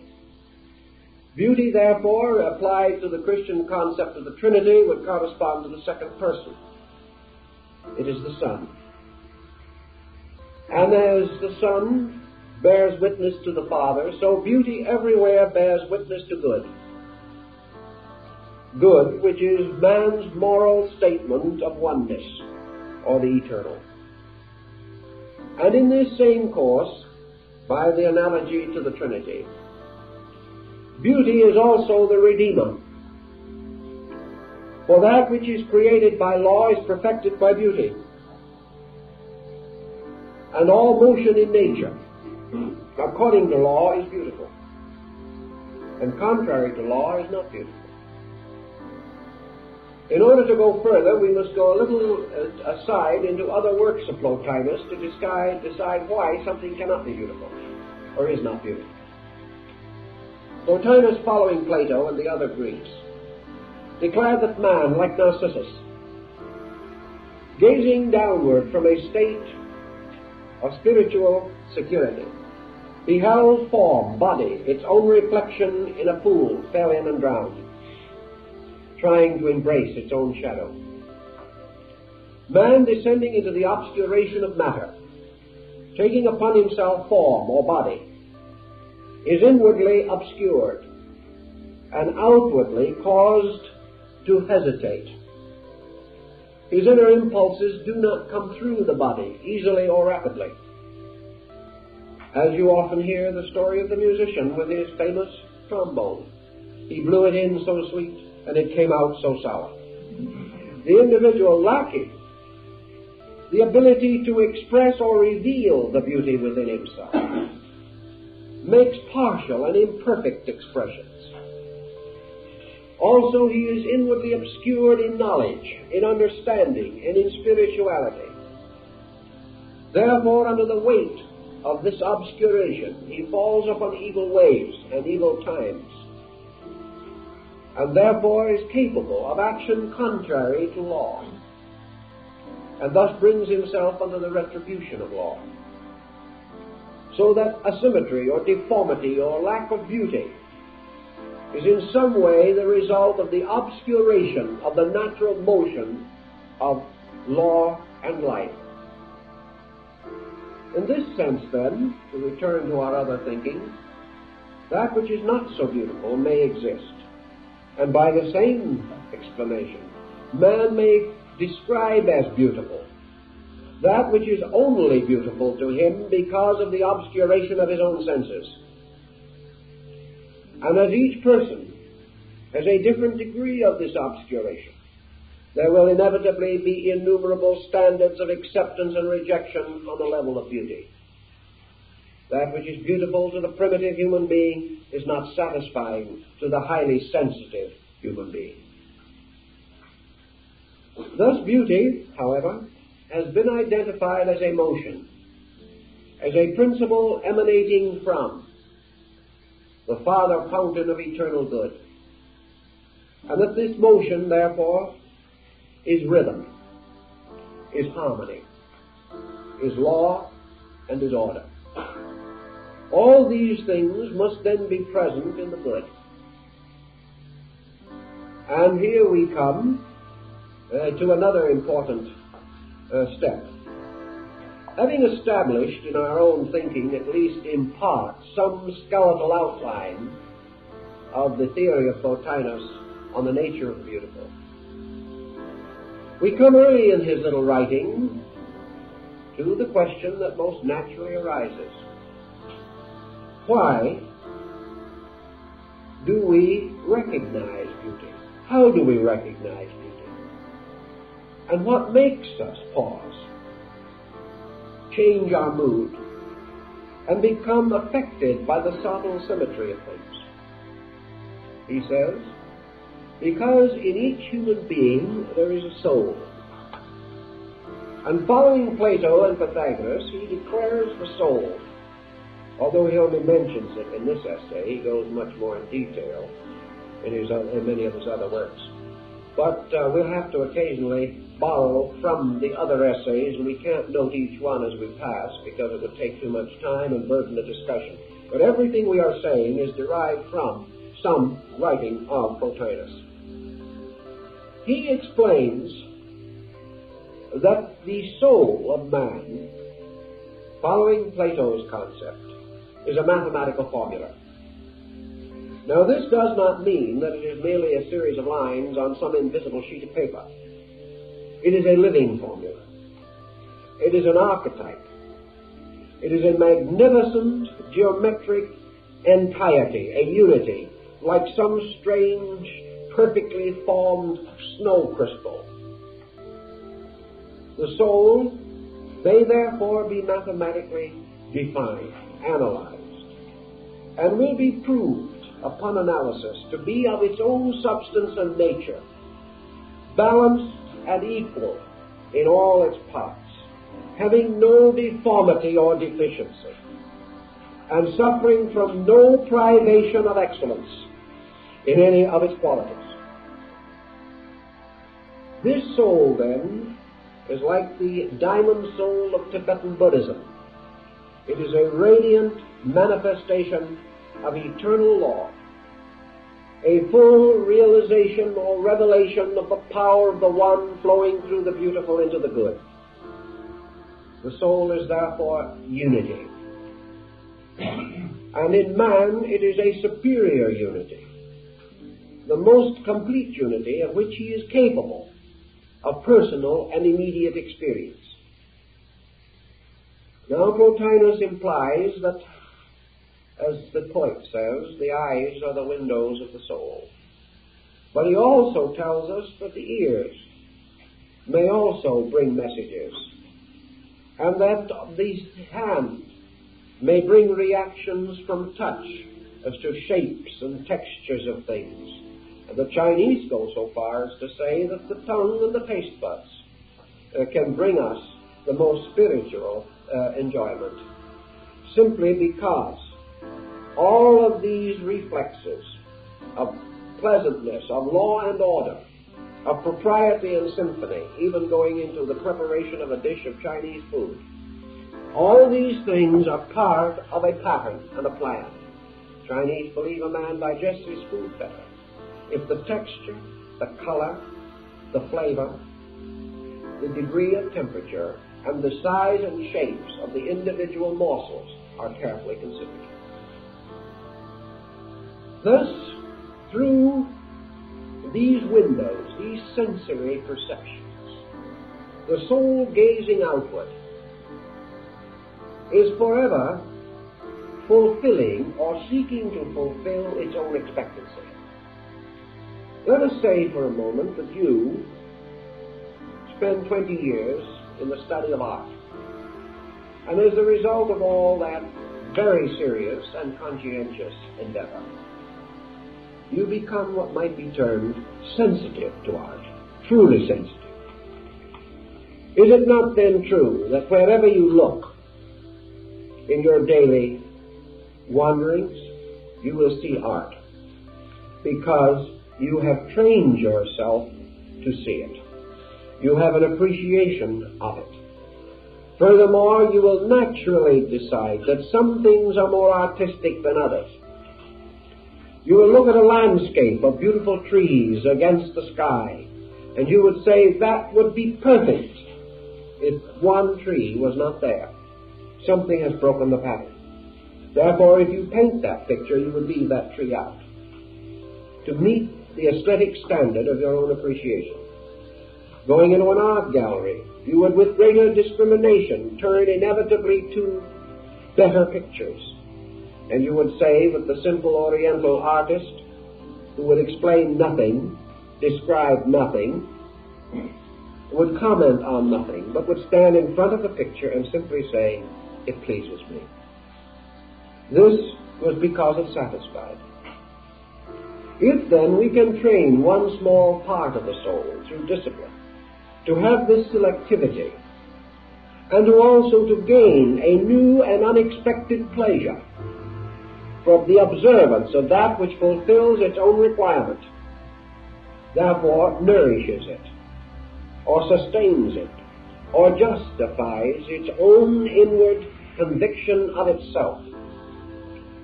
Beauty, therefore, applied to the Christian concept of the Trinity, would correspond to the second person. It is the Son. And as the Son bears witness to the Father, so beauty everywhere bears witness to good. Good, which is man's moral statement of oneness, or the eternal. And in this same course, by the analogy to the Trinity, beauty is also the Redeemer. For that which is created by law is perfected by beauty. And all motion in nature, according to law, is beautiful. And contrary to law is not beautiful. In order to go further, we must go a little aside into other works of Plotinus to decide why something cannot be beautiful, or is not beautiful. Plotinus, following Plato and the other Greeks, declared that man, like Narcissus, gazing downward from a state of spiritual security, beheld form, body, its own reflection in a pool, fell in and drowned, trying to embrace its own shadow. Man, descending into the obscuration of matter, taking upon himself form or body, is inwardly obscured and outwardly caused to hesitate. His inner impulses do not come through the body easily or rapidly. As you often hear the story of the musician with his famous trombone. He blew it in so sweet and it came out so sour. The individual lacking the ability to express or reveal the beauty within himself makes partial and imperfect expressions. Also, he is inwardly obscured in knowledge, in understanding, and in spirituality. Therefore, under the weight of this obscuration, he falls upon evil ways and evil times, and therefore is capable of action contrary to law, and thus brings himself under the retribution of law. So that asymmetry or deformity or lack of beauty is in some way the result of the obscuration of the natural motion of law and life. In this sense, then, to return to our other thinking, that which is not so beautiful may exist. And by the same explanation, man may describe as beautiful that which is only beautiful to him because of the obscuration of his own senses. And as each person has a different degree of this obscuration, there will inevitably be innumerable standards of acceptance and rejection on the level of beauty. That which is beautiful to the primitive human being is not satisfying to the highly sensitive human being. Thus beauty, however, has been identified as a motion, as a principle emanating from the farther fountain of eternal good, and that this motion, therefore, is rhythm, is harmony, is law, and is order. All these things must then be present in the good. And here we come uh, to another important Uh, step. having established in our own thinking, at least in part, some skeletal outline of the theory of Plotinus on the nature of the beautiful, we come early in his little writing to the question that most naturally arises. Why do we recognize beauty? How do we recognize beauty? And what makes us pause, change our mood, and become affected by the subtle symmetry of things? He says, because in each human being there is a soul. And following Plato and Pythagoras, he declares the soul. Although he only mentions it in this essay, he goes much more in detail in, his, in many of his other works. But uh, we'll have to occasionally borrow from the other essays, and we can't note each one as we pass because it would take too much time and burden the discussion. But everything we are saying is derived from some writing of Plotinus. He explains that the soul of man, following Plato's concept, is a mathematical formula. Now, this does not mean that it is merely a series of lines on some invisible sheet of paper. It is a living formula. It is an archetype. It is a magnificent geometric entirety, a unity, like some strange, perfectly formed snow crystal. The soul may therefore be mathematically defined, analyzed, and will be proved upon analysis to be of its own substance and nature, balanced and equal in all its parts, having no deformity or deficiency, and suffering from no privation of excellence in any of its qualities. This soul, then, is like the diamond soul of Tibetan Buddhism. It is a radiant manifestation of eternal law, a full realization or revelation of the power of the one flowing through the beautiful into the good. The soul is therefore unity. And in man it is a superior unity, the most complete unity of which he is capable of personal and immediate experience. Now, Plotinus implies that, as the poet says, the eyes are the windows of the soul. But he also tells us that the ears may also bring messages, and that the hand may bring reactions from touch as to shapes and textures of things. And the Chinese go so far as to say that the tongue and the taste buds uh, can bring us the most spiritual uh, enjoyment, simply because all of these reflexes of pleasantness, of law and order, of propriety and symphony, even going into the preparation of a dish of Chinese food, all these things are part of a pattern and a plan. Chinese believe a man digests his food better if the texture, the color, the flavor, the degree of temperature, and the size and shapes of the individual morsels are carefully considered. Thus, through these windows, these sensory perceptions, the soul gazing outward is forever fulfilling or seeking to fulfill its own expectancy. Let us say for a moment that you spend twenty years in the study of art, and as a result of all that very serious and conscientious endeavor, you become what might be termed sensitive to art, truly sensitive. Is it not then true that wherever you look, in your daily wanderings, you will see art, because you have trained yourself to see it. You have an appreciation of it. Furthermore, you will naturally decide that some things are more artistic than others. You will look at a landscape of beautiful trees against the sky, and you would say, that would be perfect in one tree was not there. Something has broken the pattern. Therefore, if you paint that picture, you would leave that tree out to meet the aesthetic standard of your own appreciation. Going into an art gallery, you would with greater discrimination turn inevitably to better pictures. And you would say that the simple Oriental artist who would explain nothing, describe nothing, would comment on nothing, but would stand in front of the picture and simply say, "It pleases me." This was because it satisfied. If then we can train one small part of the soul through discipline, to have this selectivity, and to also to gain a new and unexpected pleasure from the observance of that which fulfills its own requirement, therefore nourishes it, or sustains it, or justifies its own inward conviction of itself,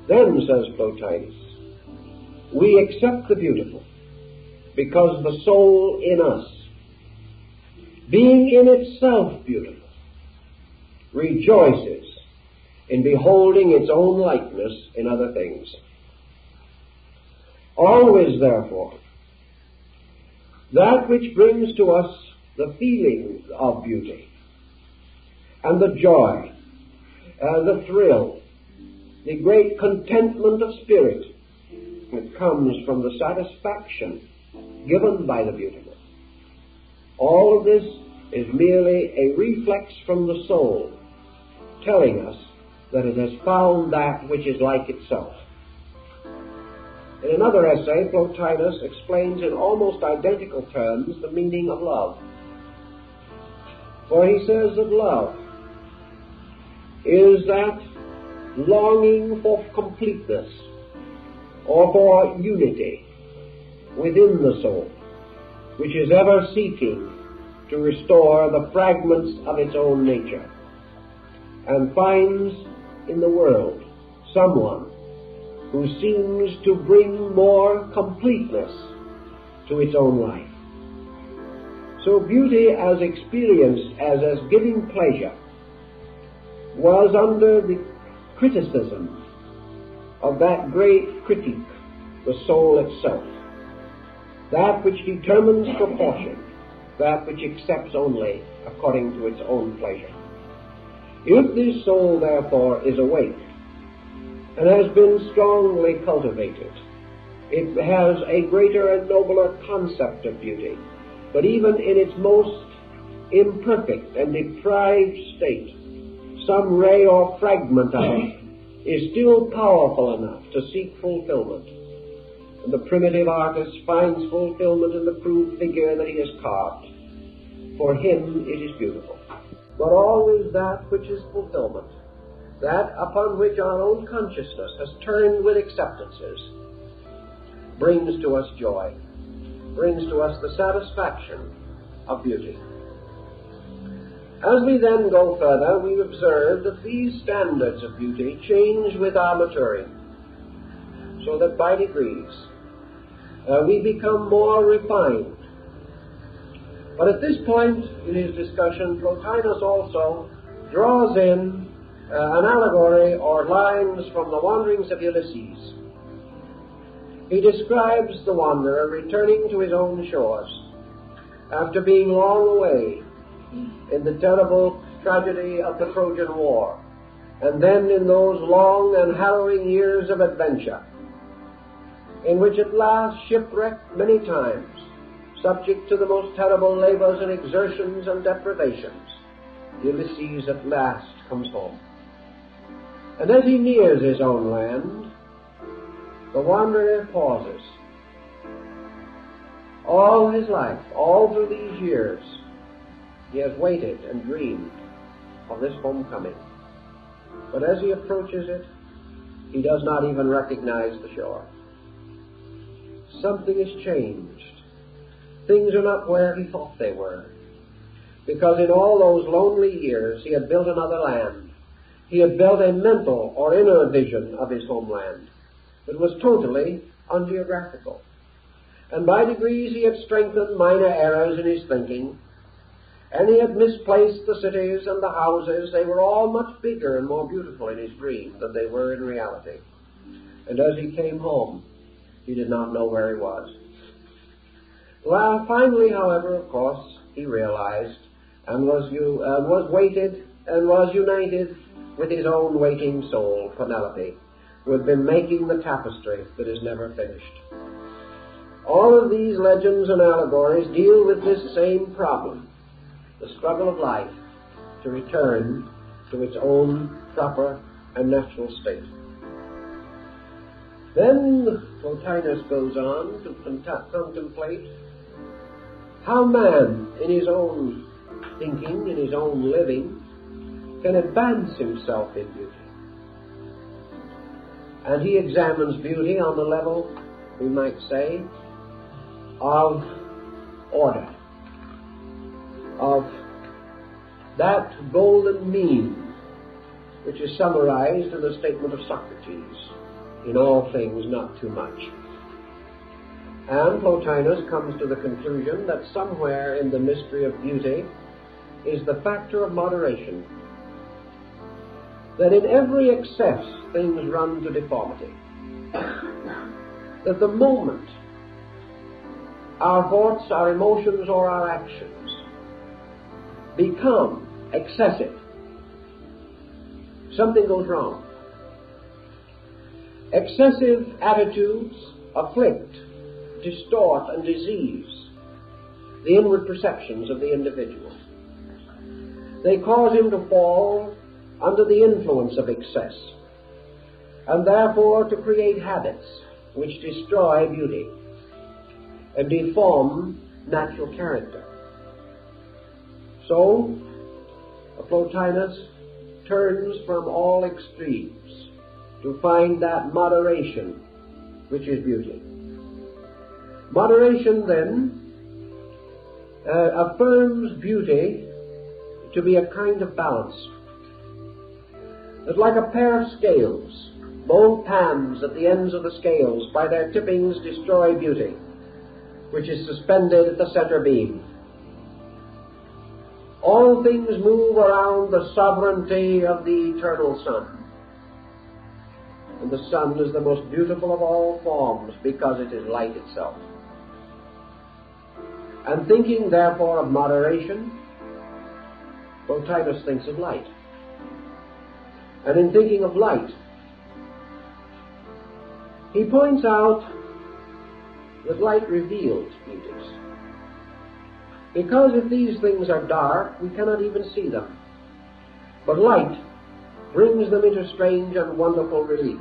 then, says Plotinus, we accept the beautiful, because the soul in us, being in itself beautiful, rejoices in beholding its own likeness in other things. Always, therefore, that which brings to us the feeling of beauty, and the joy, uh, the thrill, the great contentment of spirit that comes from the satisfaction given by the beautiful. All of this is merely a reflex from the soul, telling us that it has found that which is like itself. In another essay, Plotinus explains in almost identical terms the meaning of love. For he says that love is that longing for completeness or for unity within the soul, which is ever seeking to restore the fragments of its own nature, and finds in the world someone who seems to bring more completeness to its own life. So beauty as experienced as as giving pleasure was under the criticism of that great critique, the soul itself, that which determines proportion, that which accepts only according to its own pleasure. If this soul, therefore, is awake, and has been strongly cultivated, it has a greater and nobler concept of beauty, but even in its most imperfect and deprived state, some ray or fragment of it is still powerful enough to seek fulfillment. And the primitive artist finds fulfillment in the crude figure that he has carved. For him it is beautiful. But always that which is fulfillment, that upon which our own consciousness has turned with acceptances, brings to us joy, brings to us the satisfaction of beauty. As we then go further, we observe that these standards of beauty change with our maturing, so that by degrees uh, we become more refined. But at this point in his discussion, Plotinus also draws in Uh, an allegory or lines from the wanderings of Ulysses. He describes the wanderer returning to his own shores after being long away in the terrible tragedy of the Trojan War, and then in those long and harrowing years of adventure, in which at last, shipwrecked many times, subject to the most terrible labors and exertions and deprivations, Ulysses at last comes home. And as he nears his own land, the wanderer pauses. All his life, all through these years, he has waited and dreamed of this homecoming. But as he approaches it, he does not even recognize the shore. Something has changed. Things are not where he thought they were, because in all those lonely years he had built another land. He had built a mental or inner vision of his homeland that was totally ungeographical. And by degrees he had strengthened minor errors in his thinking And he had misplaced the cities and the houses. They were all much bigger and more beautiful in his dream than they were in reality. And as he came home, he did not know where he was. Well, finally, however, of course, he realized and was, you, uh, was weighted and was united with his own waiting soul, Penelope, who had been making the tapestry that is never finished. All of these legends and allegories deal with this same problem, the struggle of life to return to its own proper and natural state. Then Plotinus goes on to contemplate how man, in his own thinking, in his own living, can advance himself in beauty. And he examines beauty on the level, we might say, of order, of that golden mean which is summarized in the statement of Socrates, in all things not too much. And Plotinus comes to the conclusion that somewhere in the mystery of beauty is the factor of moderation, that in every excess things run to deformity, that the moment our thoughts, our emotions, or our actions become excessive, something goes wrong. Excessive attitudes afflict, distort, and disease the inward perceptions of the individual. They cause him to fall under the influence of excess, and therefore to create habits which destroy beauty and deform natural character. So Plotinus turns from all extremes to find that moderation which is beauty. Moderation, then, uh, affirms beauty to be a kind of balance. It's like a pair of scales. Both pans at the ends of the scales, by their tippings, destroy beauty, which is suspended at the center beam. All things move around the sovereignty of the eternal sun. And the sun is the most beautiful of all forms because it is light itself. And thinking, therefore, of moderation, Plotinus thinks of light. And in thinking of light, he points out that light reveals beauties. Because if these things are dark, we cannot even see them. But light brings them into strange and wonderful relief.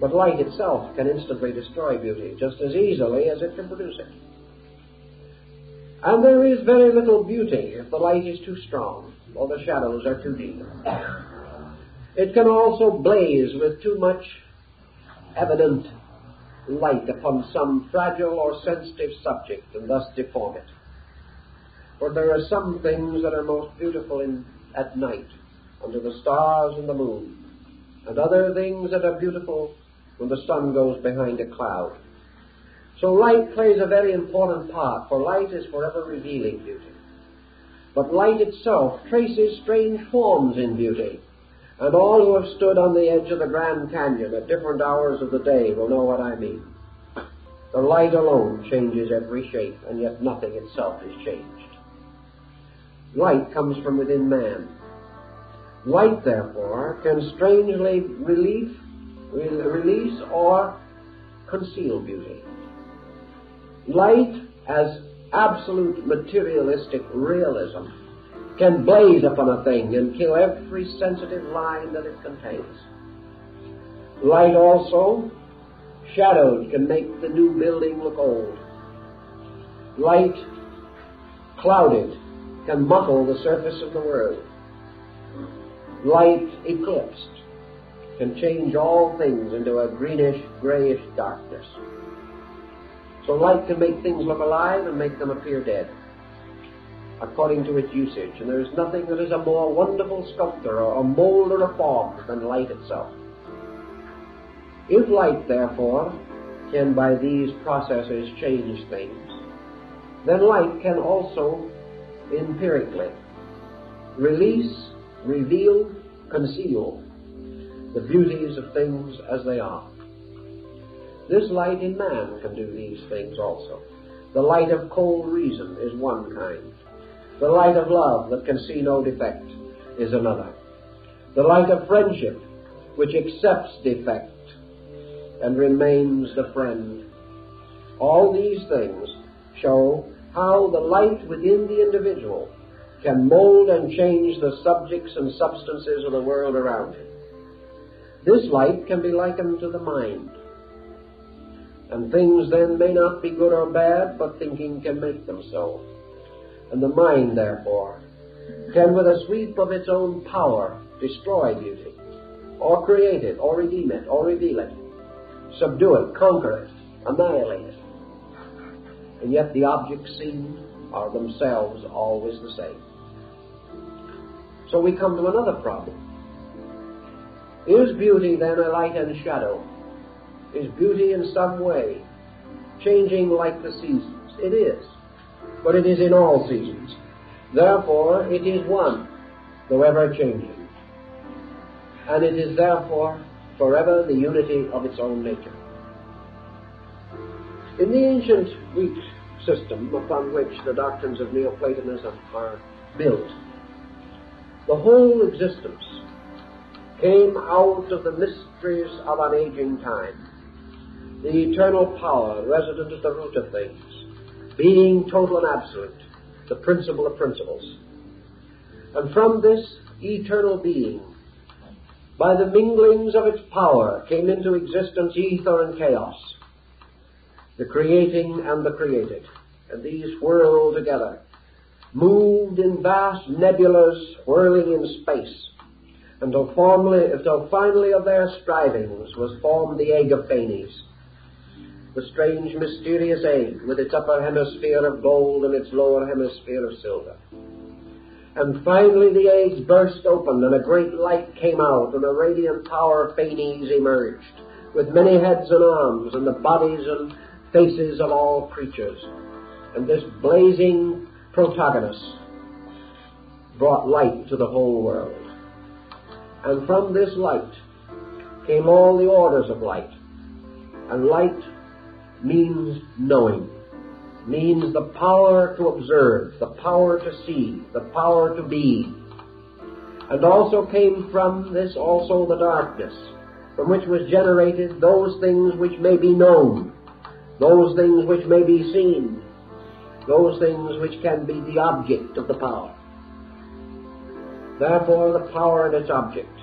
But light itself can instantly destroy beauty just as easily as it can produce it. And there is very little beauty if the light is too strong or the shadows are too deep. It can also blaze with too much evident light upon some fragile or sensitive subject and thus deform it. For there are some things that are most beautiful in, at night, under the stars and the moon, and other things that are beautiful when the sun goes behind a cloud. So light plays a very important part, for light is forever revealing beauty. But light itself traces strange forms in beauty. And all who have stood on the edge of the Grand Canyon at different hours of the day will know what I mean. The light alone changes every shape, and yet nothing itself is changed. Light comes from within man. Light, therefore, can strangely relieve, release or conceal beauty. Light, as absolute materialistic realism, can blaze upon a thing and kill every sensitive line that it contains. Light also, shadowed, can make the new building look old. Light, clouded, can muddle the surface of the world. Light, eclipsed, can change all things into a greenish, grayish darkness. So light can make things look alive and make them appear dead, according to its usage, and there is nothing that is a more wonderful sculptor or a molder of forms than light itself. If light, therefore, can by these processes change things, then light can also empirically. Release, reveal, conceal the beauties of things as they are. This light in man can do these things also. The light of cold reason is one kind. The light of love that can see no defect is another. The light of friendship which accepts defect and remains the friend. All these things show how the light within the individual can mold and change the subjects and substances of the world around him. This light can be likened to the mind. And things then may not be good or bad, but thinking can make them so. And the mind, therefore, can with a sweep of its own power destroy beauty, or create it, or redeem it, or reveal it, subdue it, conquer it, annihilate it. And yet the objects seen are themselves always the same. So we come to another problem. Is beauty then a light and shadow? Is beauty in some way changing like the seasons? It is, but it is in all seasons. Therefore, it is one, though ever changing. And it is therefore forever the unity of its own nature. In the ancient Greek system upon which the doctrines of Neoplatonism are built, the whole existence came out of the mysteries of an aging time, the eternal power resident at the root of things, being total and absolute, the principle of principles. And from this eternal being, by the minglings of its power, came into existence ether and chaos, the creating and the created, and these whirled together, moved in vast nebulas whirling in space, until formally, until finally of their strivings was formed the egg of Phanes, the strange mysterious egg with its upper hemisphere of gold and its lower hemisphere of silver. And finally the eggs burst open and a great light came out and the radiant power of Phanes emerged, with many heads and arms and the bodies and faces of all creatures. And this blazing protagonist brought light to the whole world. And from this light came all the orders of light. And light means knowing, means the power to observe, the power to see, the power to be. And also came from this also the darkness, from which was generated those things which may be known, those things which may be seen, those things which can be the object of the power. Therefore the power and its object,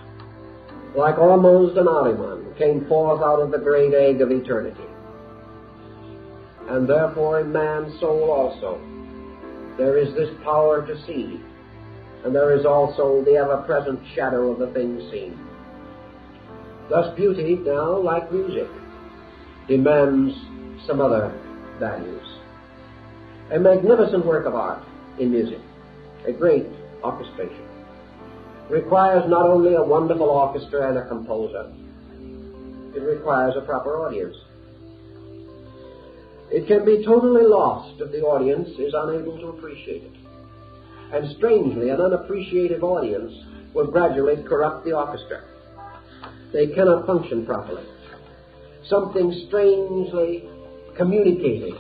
like Ormuzd and Ahriman, came forth out of the great egg of eternity. And therefore in man's soul also there is this power to see, and there is also the ever-present shadow of the thing seen. Thus beauty now, like music, demands some other values. A magnificent work of art in music, a great orchestration, requires not only a wonderful orchestra and a composer, it requires a proper audience. It can be totally lost if the audience is unable to appreciate it. And strangely, an unappreciative audience will gradually corrupt the orchestra. They cannot function properly. Something strangely communicated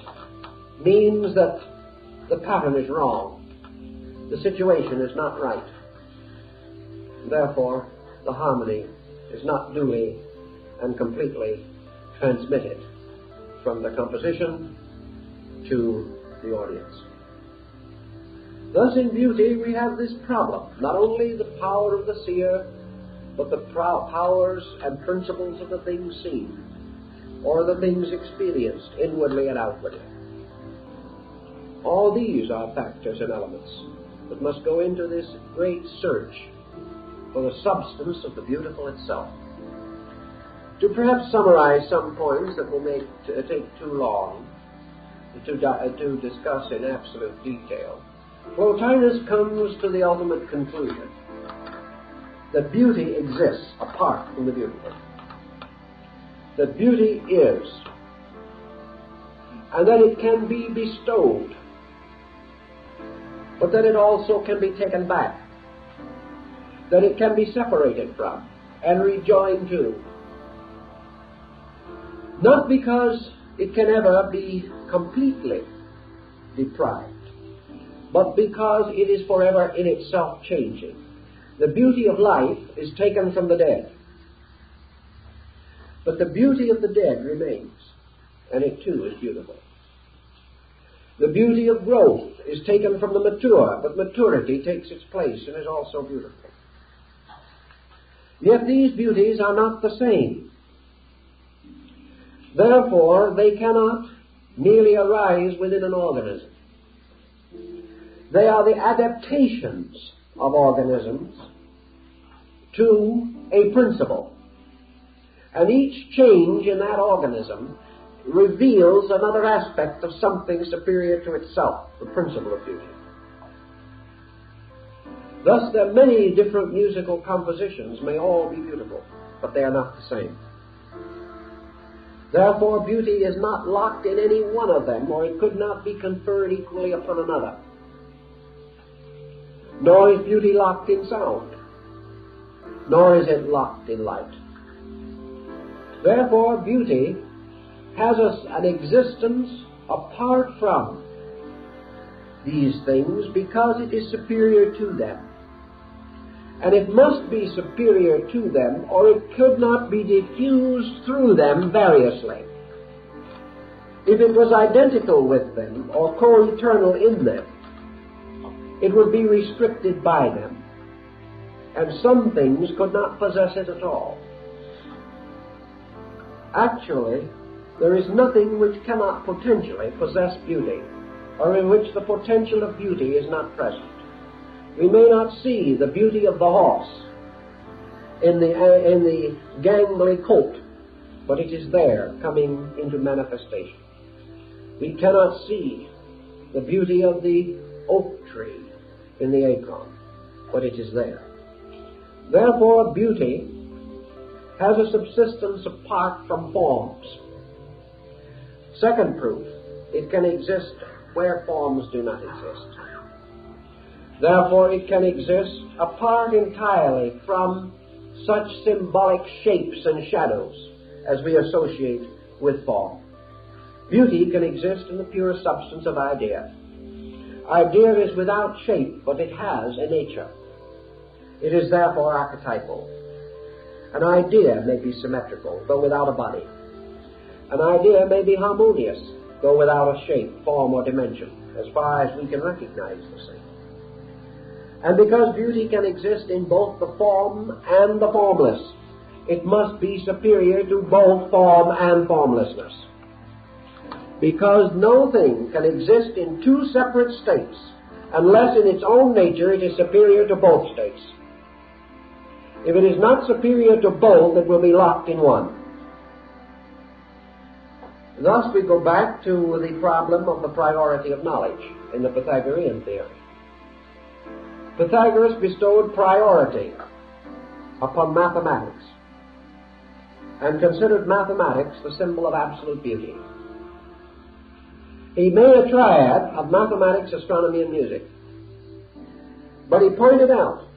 means that the pattern is wrong. The situation is not right. Therefore, the harmony is not duly and completely transmitted from the composition to the audience. Thus, in beauty, we have this problem, not only the power of the seer, but the powers and principles of the things seen, or the things experienced inwardly and outwardly. All these are factors and elements that must go into this great search for the substance of the beautiful itself. To perhaps summarize some points that will make, uh, take too long to, uh, to discuss in absolute detail, Plotinus comes to the ultimate conclusion that beauty exists apart from the beautiful, that beauty is, and that it can be bestowed, but that it also can be taken back, that it can be separated from and rejoined to. Not because it can ever be completely deprived, but because it is forever in itself changing. The beauty of life is taken from the dead, but the beauty of the dead remains, and it too is beautiful. The beauty of growth is taken from the mature, but maturity takes its place and is also beautiful. Yet these beauties are not the same. Therefore, they cannot merely arise within an organism. They are the adaptations of organisms to a principle. And each change in that organism reveals another aspect of something superior to itself, the principle of beauty. Thus, the many different musical compositions may all be beautiful, but they are not the same. Therefore, beauty is not locked in any one of them, or it could not be conferred equally upon another. Nor is beauty locked in sound, nor is it locked in light. Therefore, beauty has an existence apart from these things because it is superior to them. And it must be superior to them, or it could not be diffused through them variously. If it was identical with them, or co-eternal in them, it would be restricted by them, and some things could not possess it at all. Actually, there is nothing which cannot potentially possess beauty, or in which the potential of beauty is not present. We may not see the beauty of the horse in the, uh, in the gangly coat, but it is there coming into manifestation. We cannot see the beauty of the oak tree in the acorn, but it is there. Therefore, beauty has a subsistence apart from forms. Second proof, it can exist where forms do not exist. Therefore, it can exist apart entirely from such symbolic shapes and shadows as we associate with form. Beauty can exist in the pure substance of idea. Idea is without shape, but it has a nature. It is therefore archetypal. An idea may be symmetrical, though without a body. An idea may be harmonious, though without a shape, form, or dimension, as far as we can recognize the same. And because beauty can exist in both the form and the formless, it must be superior to both form and formlessness. Because no thing can exist in two separate states unless in its own nature it is superior to both states. If it is not superior to both, it will be locked in one. Thus we go back to the problem of the priority of knowledge in the Pythagorean theory. Pythagoras bestowed priority upon mathematics and considered mathematics the symbol of absolute beauty. He made a triad of mathematics, astronomy, and music. But he pointed out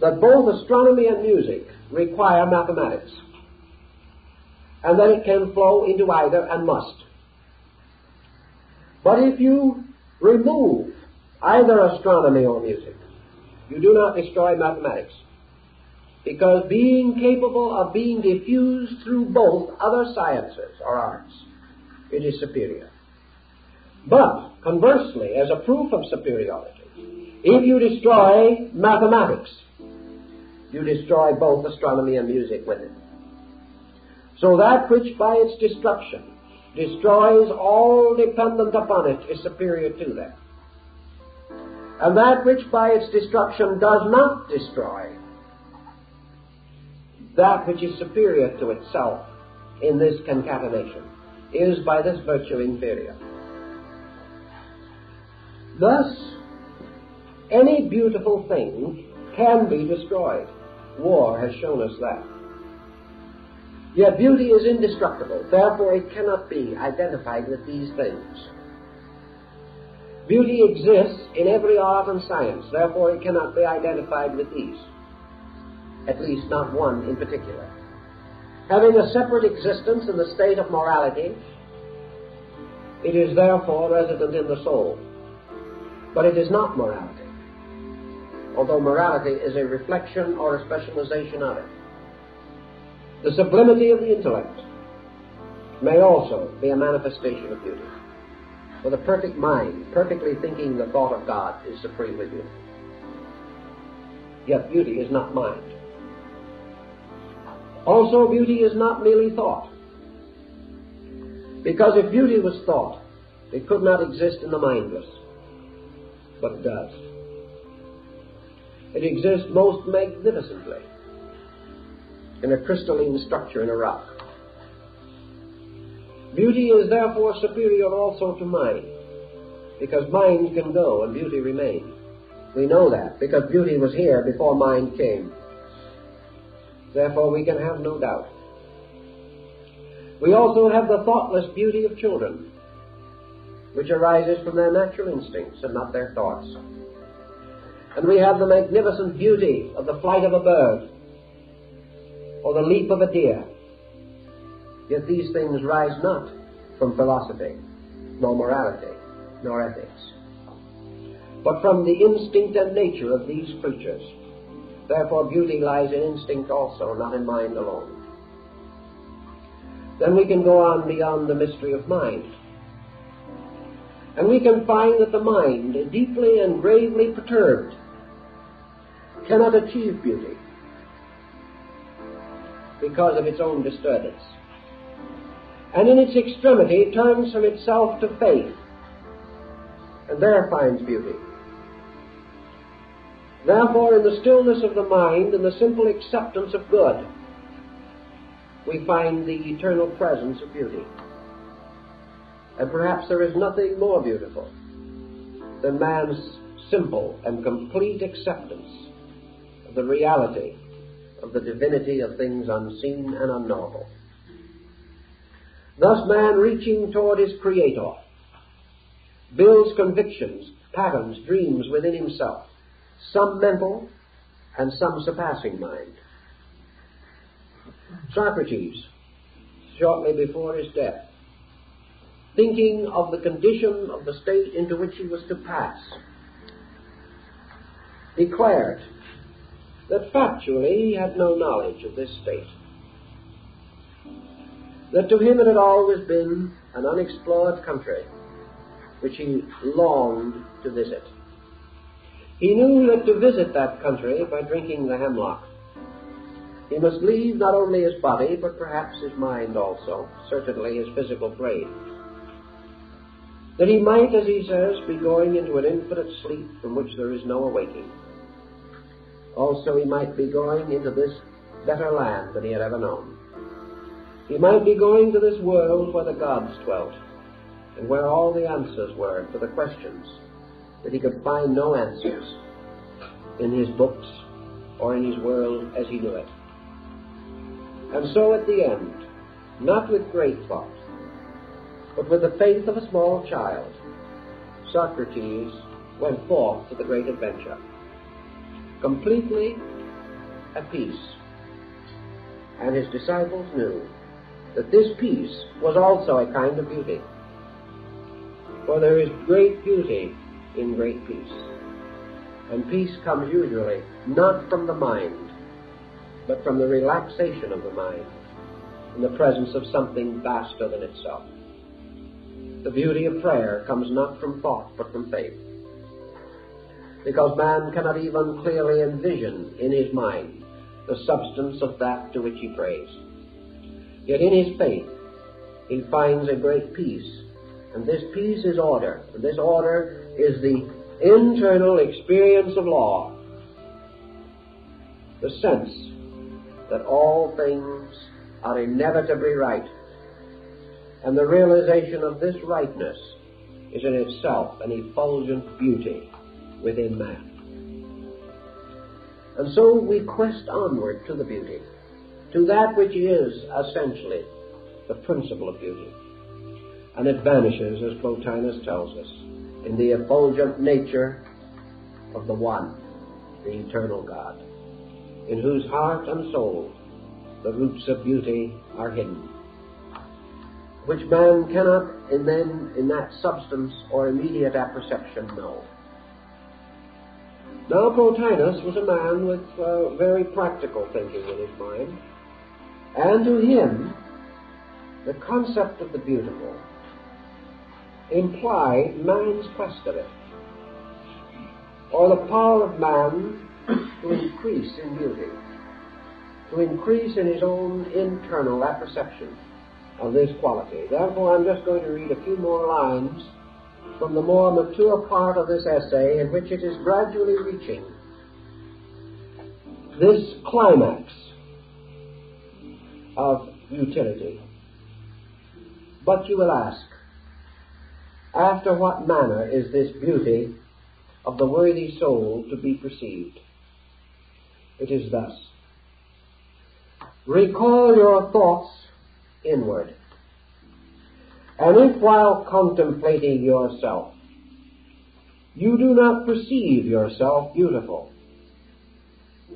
that both astronomy and music require mathematics, and that it can flow into either and must. But if you remove either astronomy or music, you do not destroy mathematics, because being capable of being diffused through both other sciences or arts, it is superior. But, conversely, as a proof of superiority, if you destroy mathematics, you destroy both astronomy and music with it. So that which by its destruction destroys all dependent upon it is superior to that. And that which by its destruction does not destroy that which is superior to itself in this concatenation is by this virtue inferior. Thus, any beautiful thing can be destroyed. War has shown us that. Yet beauty is indestructible, therefore it cannot be identified with these things. Beauty exists in every art and science, therefore it cannot be identified with these, at least not one in particular. Having a separate existence in the state of morality, it is therefore resident in the soul. But it is not morality, although morality is a reflection or a specialization of it. The sublimity of the intellect may also be a manifestation of beauty. With a perfect mind, perfectly thinking the thought of God is supreme with you. Yet beauty is not mind. Also, beauty is not merely thought. Because if beauty was thought, it could not exist in the mindless. But it does. It exists most magnificently in a crystalline structure in a rock. Beauty is therefore superior also to mind, because mind can go and beauty remain. We know that, because beauty was here before mind came. Therefore we can have no doubt. We also have the thoughtless beauty of children, which arises from their natural instincts and not their thoughts. And we have the magnificent beauty of the flight of a bird, or the leap of a deer. Yet these things rise not from philosophy, nor morality, nor ethics, but from the instinct and nature of these creatures. Therefore beauty lies in instinct also, not in mind alone. Then we can go on beyond the mystery of mind. And we can find that the mind, deeply and gravely perturbed, cannot achieve beauty because of its own disturbance. And in its extremity turns from itself to faith, and there finds beauty. Therefore, in the stillness of the mind and the simple acceptance of good, we find the eternal presence of beauty. And perhaps there is nothing more beautiful than man's simple and complete acceptance of the reality of the divinity of things unseen and unknowable. Thus man, reaching toward his Creator, builds convictions, patterns, dreams within himself, some mental and some surpassing mind. Socrates, shortly before his death, thinking of the condition of the state into which he was to pass, declared that factually he had no knowledge of this state, that to him it had always been an unexplored country which he longed to visit. He knew that to visit that country by drinking the hemlock, he must leave not only his body, but perhaps his mind also, certainly his physical frame, that he might, as he says, be going into an infinite sleep from which there is no awaking. Also, he might be going into this better land than he had ever known. He might be going to this world where the gods dwelt, and where all the answers were to the questions that he could find no answers in his books or in his world as he knew it. And so at the end, not with great thought, but with the faith of a small child, Socrates went forth to the great adventure, completely at peace. And his disciples knew that this peace was also a kind of beauty, for there is great beauty in great peace. And peace comes usually not from the mind, but from the relaxation of the mind, in the presence of something vaster than itself. The beauty of prayer comes not from thought, but from faith, because man cannot even clearly envision in his mind the substance of that to which he prays. Yet in his faith he finds a great peace, and this peace is order, and this order is the internal experience of law, the sense that all things are inevitably right, and the realization of this rightness is in itself an effulgent beauty within man. And so we quest onward to the beauty, to that which is essentially the principle of beauty. And it vanishes, as Plotinus tells us, in the effulgent nature of the One, the eternal God, in whose heart and soul the roots of beauty are hidden, which man cannot in then in that substance or immediate apperception know. Now Plotinus was a man with uh, very practical thinking in his mind, and to him the concept of the beautiful implied man's quest of it, or the power of man to increase in beauty, to increase in his own internal apperception of this quality. Therefore, I'm just going to read a few more lines from the more mature part of this essay, in which it is gradually reaching this climax of utility. But you will ask, after what manner is this beauty of the worthy soul to be perceived? It is thus. Recall your thoughts inward, and if while contemplating yourself you do not perceive yourself beautiful,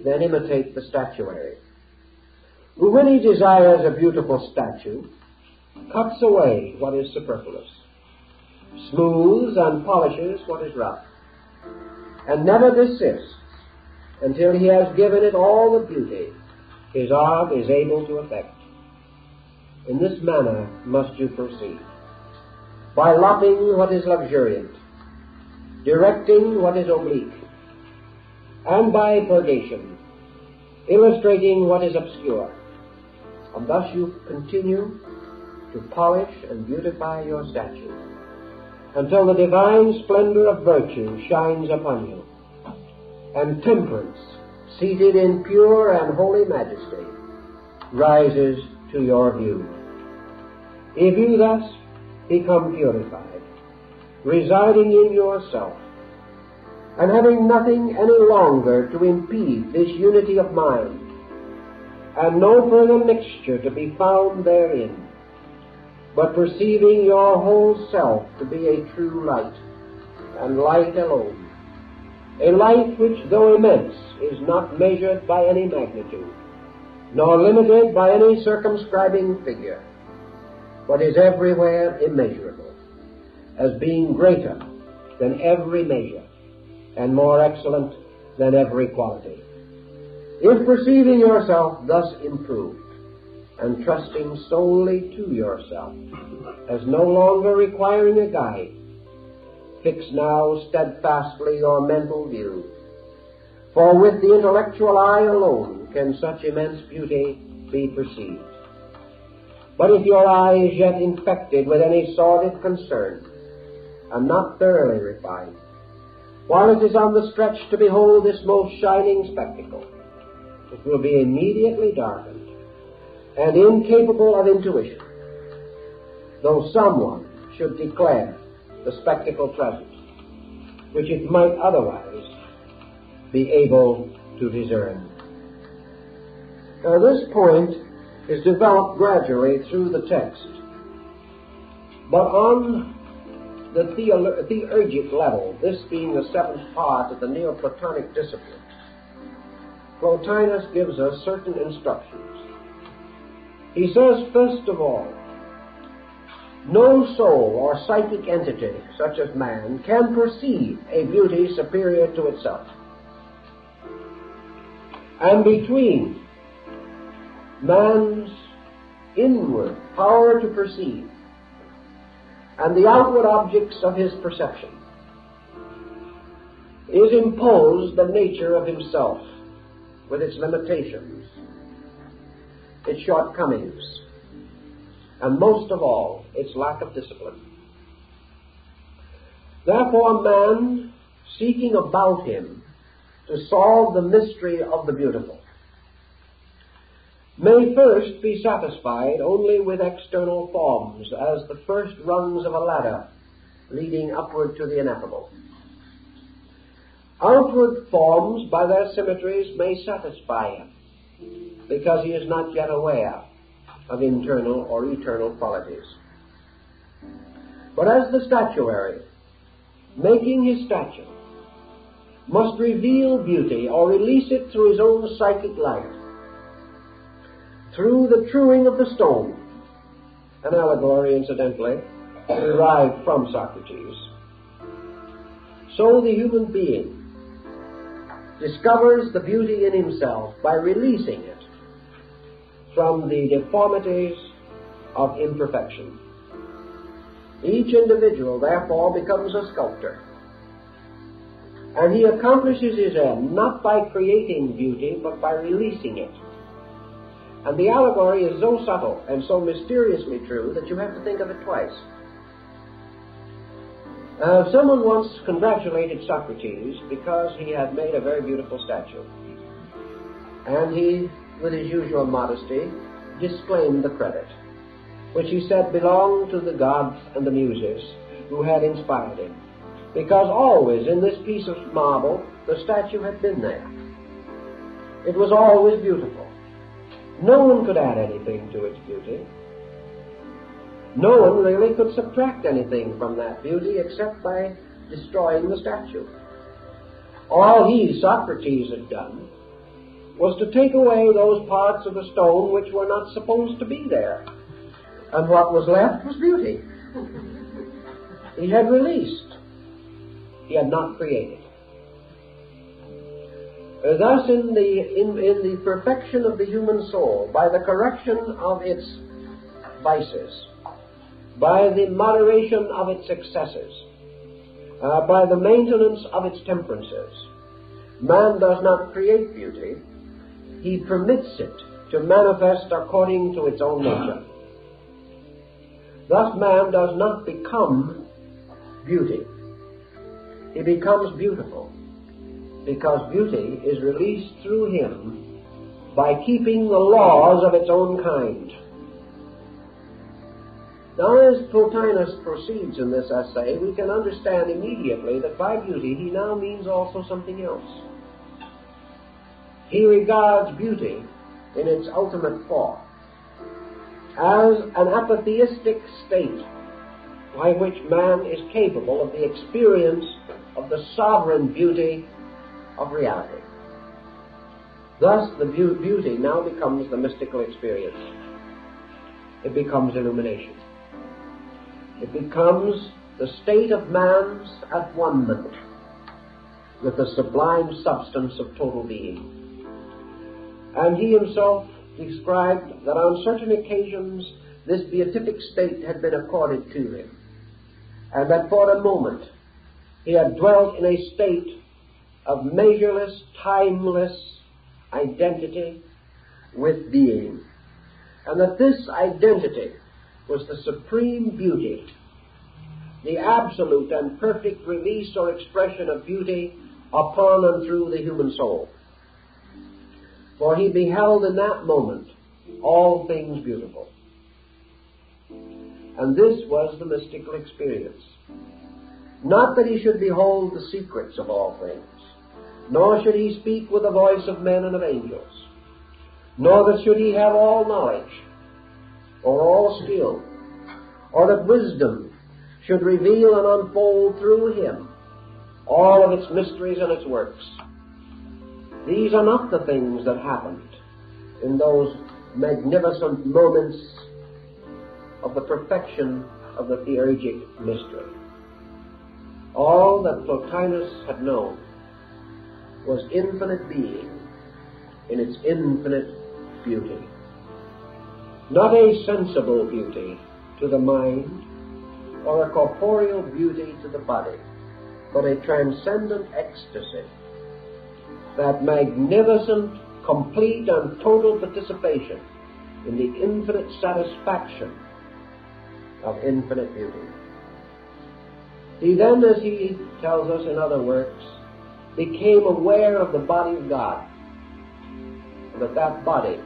then imitate the statuary, who when he desires a beautiful statue, cuts away what is superfluous, smooths and polishes what is rough, and never desists until he has given it all the beauty his art is able to effect. In this manner must you proceed, by lopping what is luxuriant, directing what is oblique, and by purgation, illustrating what is obscure, and thus you continue to polish and beautify your statue, until the divine splendor of virtue shines upon you, and temperance, seated in pure and holy majesty, rises to your view. If you thus become purified, residing in yourself, and having nothing any longer to impede this unity of mind, and no further mixture to be found therein, but perceiving your whole self to be a true light, and light alone, a light which, though immense, is not measured by any magnitude, nor limited by any circumscribing figure, but is everywhere immeasurable, as being greater than every measure, and more excellent than every quality. If perceiving yourself thus improved, and trusting solely to yourself, as no longer requiring a guide, fix now steadfastly your mental view. For with the intellectual eye alone can such immense beauty be perceived. But if your eye is yet infected with any sordid concern, and not thoroughly refined, while it is on the stretch to behold this most shining spectacle, it will be immediately darkened, and incapable of intuition, though someone should declare the spectacle present, which it might otherwise be able to discern. Now this point is developed gradually through the text, but on the theolo- theurgic level, this being the seventh part of the Neoplatonic discipline, Plotinus gives us certain instructions. He says, first of all, no soul or psychic entity, such as man, can perceive a beauty superior to itself. And between man's inward power to perceive and the outward objects of his perception is imposed the nature of himself, with its limitations, its shortcomings, and most of all, its lack of discipline. Therefore, man, seeking about him to solve the mystery of the beautiful, may first be satisfied only with external forms, as the first rungs of a ladder leading upward to the ineffable. Outward forms, by their symmetries, may satisfy him, because he is not yet aware of internal or eternal qualities. But as the statuary, making his statue, must reveal beauty or release it through his own psychic light, through the truing of the stone, an allegory, incidentally, derived from Socrates. So the human being discovers the beauty in himself by releasing it from the deformities of imperfection. Each individual, therefore, becomes a sculptor, and he accomplishes his end not by creating beauty, but by releasing it. And the allegory is so subtle and so mysteriously true that you have to think of it twice. Uh, someone once congratulated Socrates because he had made a very beautiful statue, and he, with his usual modesty, disclaimed the credit, which he said belonged to the gods and the muses who had inspired him, because always in this piece of marble the statue had been there. It was always beautiful. No one could add anything to its beauty. No one really could subtract anything from that beauty except by destroying the statue. All he, Socrates, had done was to take away those parts of the stone which were not supposed to be there, and what was left was beauty. He had released. He had not created. Uh, thus, in the, in, in the perfection of the human soul, by the correction of its vices, by the moderation of its excesses, uh, by the maintenance of its temperances, man does not create beauty. He permits it to manifest according to its own nature. Thus, man does not become beauty. He becomes beautiful, because beauty is released through him by keeping the laws of its own kind. Now, as Plotinus proceeds in this essay, we can understand immediately that by beauty he now means also something else. He regards beauty in its ultimate form as an apatheistic state by which man is capable of the experience of the sovereign beauty of reality. Thus, the beauty now becomes the mystical experience. It becomes illumination. It becomes the state of man's at one-ment with the sublime substance of total being. And he himself described that on certain occasions this beatific state had been accorded to him, and that for a moment he had dwelt in a state of measureless, timeless identity with being, and that this identity was the supreme beauty, the absolute and perfect release or expression of beauty upon and through the human soul. For he beheld in that moment all things beautiful. And this was the mystical experience. Not that he should behold the secrets of all things, nor should he speak with the voice of men and of angels, nor that should he have all knowledge, or all skill, or that wisdom should reveal and unfold through him all of its mysteries and its works. These are not the things that happened in those magnificent moments of the perfection of the theurgic mystery. All that Plotinus had known was infinite being in its infinite beauty. Not a sensible beauty to the mind, or a corporeal beauty to the body, but a transcendent ecstasy, that magnificent, complete, and total participation in the infinite satisfaction of infinite beauty. He then, as he tells us in other works, became aware of the body of God, and that that body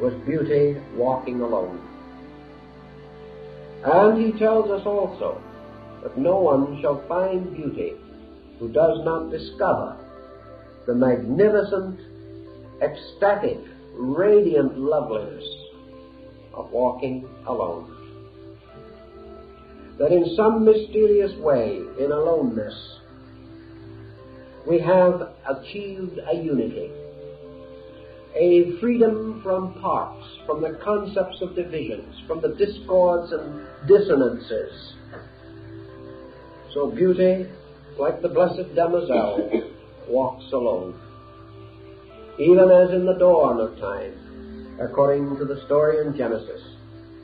was beauty walking alone. And he tells us also that no one shall find beauty who does not discover the magnificent, ecstatic, radiant loveliness of walking alone. that in some mysterious way, in aloneness, we have achieved a unity, a freedom from parts, from the concepts of divisions, from the discords and dissonances. So beauty, like the blessed damosel, walks alone, even as in the dawn of time, according to the story in Genesis.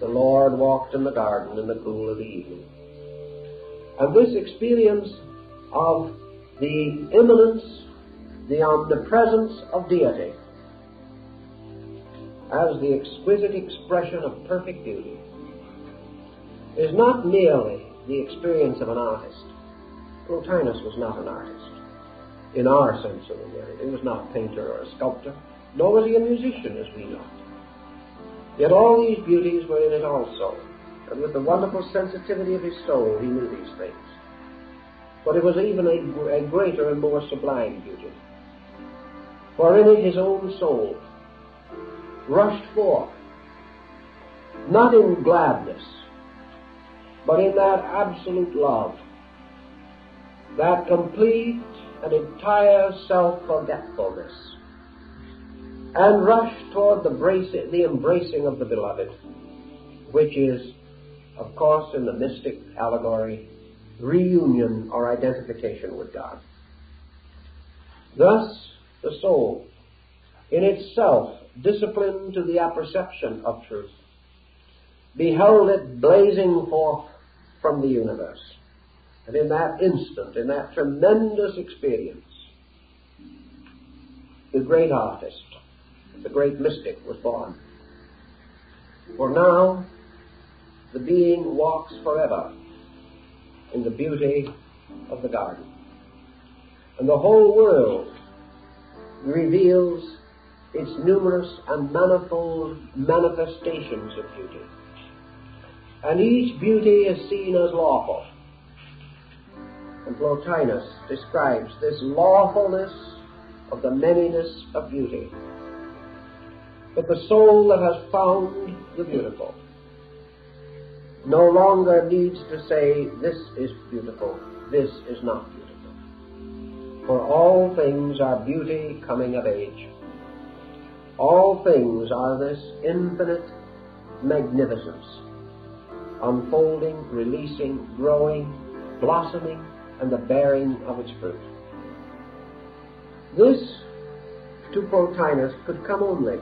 The Lord walked in the garden in the cool of the evening. And this experience of the immanence, the omnipresence of deity, as the exquisite expression of perfect beauty, is not merely the experience of an artist. Plotinus was not an artist, in our sense of the word. He was not a painter or a sculptor, nor was he a musician, as we know. Yet all these beauties were in it also, and with the wonderful sensitivity of his soul he knew these things. But it was even a, a greater and more sublime beauty. For in it his own soul rushed forth, not in gladness, but in that absolute love, that complete and entire self-forgetfulness, and rushed toward the, bracing, the embracing of the beloved, which is, of course, in the mystic allegory, reunion or identification with God. Thus, the soul, in itself disciplined to the apperception of truth, beheld it blazing forth from the universe. And in that instant, in that tremendous experience, the great artist, the great mystic was born. For now, the being walks forever in the beauty of the garden. And the whole world reveals its numerous and manifold manifestations of beauty. And each beauty is seen as lawful. And Plotinus describes this lawfulness of the manyness of beauty. But the soul that has found the beautiful no longer needs to say, this is beautiful, this is not beautiful. For all things are beauty coming of age. All things are this infinite magnificence, unfolding, releasing, growing, blossoming, and the bearing of its fruit. This, to Plotinus, could come only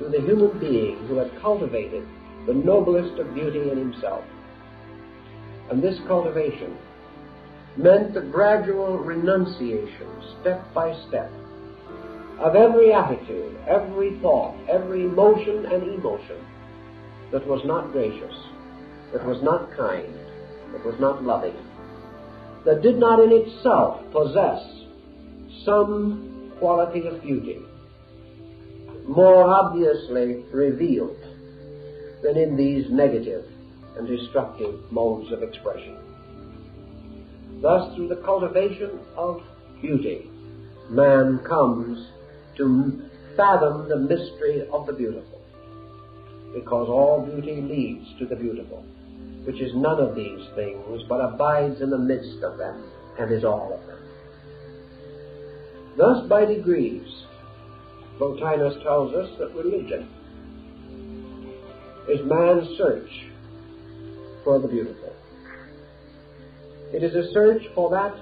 to the human being who had cultivated the noblest of beauty in himself. And this cultivation meant the gradual renunciation, step by step, of every attitude, every thought, every motion and emotion that was not gracious, that was not kind, that was not loving, that did not in itself possess some quality of beauty, more obviously revealed than in these negative and destructive modes of expression. Thus, through the cultivation of beauty, man comes to fathom the mystery of the beautiful, because all beauty leads to the beautiful, which is none of these things, but abides in the midst of them, and is all of them. Thus, by degrees, Plotinus tells us that religion is man's search for the beautiful. It is a search for that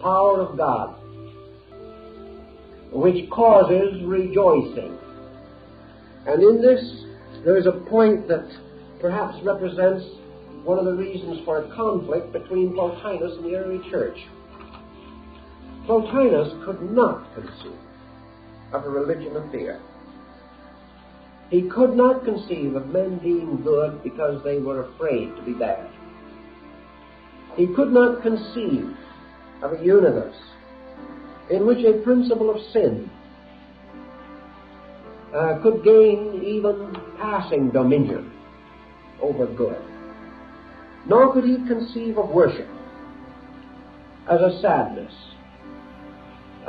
power of God which causes rejoicing. And in this, there is a point that perhaps represents one of the reasons for a conflict between Plotinus and the early church. Plotinus could not conceive of a religion of fear. He could not conceive of men being good because they were afraid to be bad. He could not conceive of a universe in which a principle of sin uh, could gain even passing dominion over good. Nor could he conceive of worship as a sadness,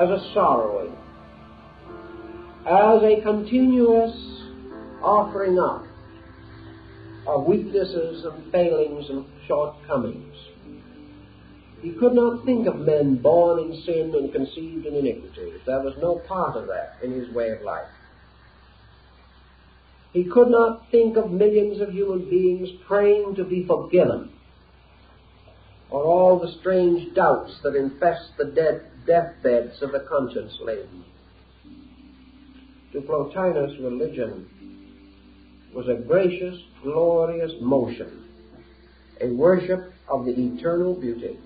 as a sorrowing, as a continuous offering up of weaknesses and failings and shortcomings. He could not think of men born in sin and conceived in iniquity. There was no part of that in his way of life. He could not think of millions of human beings praying to be forgiven, or all the strange doubts that infest the dead deathbeds of the conscience-laden. To Plotinus, religion was a gracious, glorious motion, a worship of the eternal beauty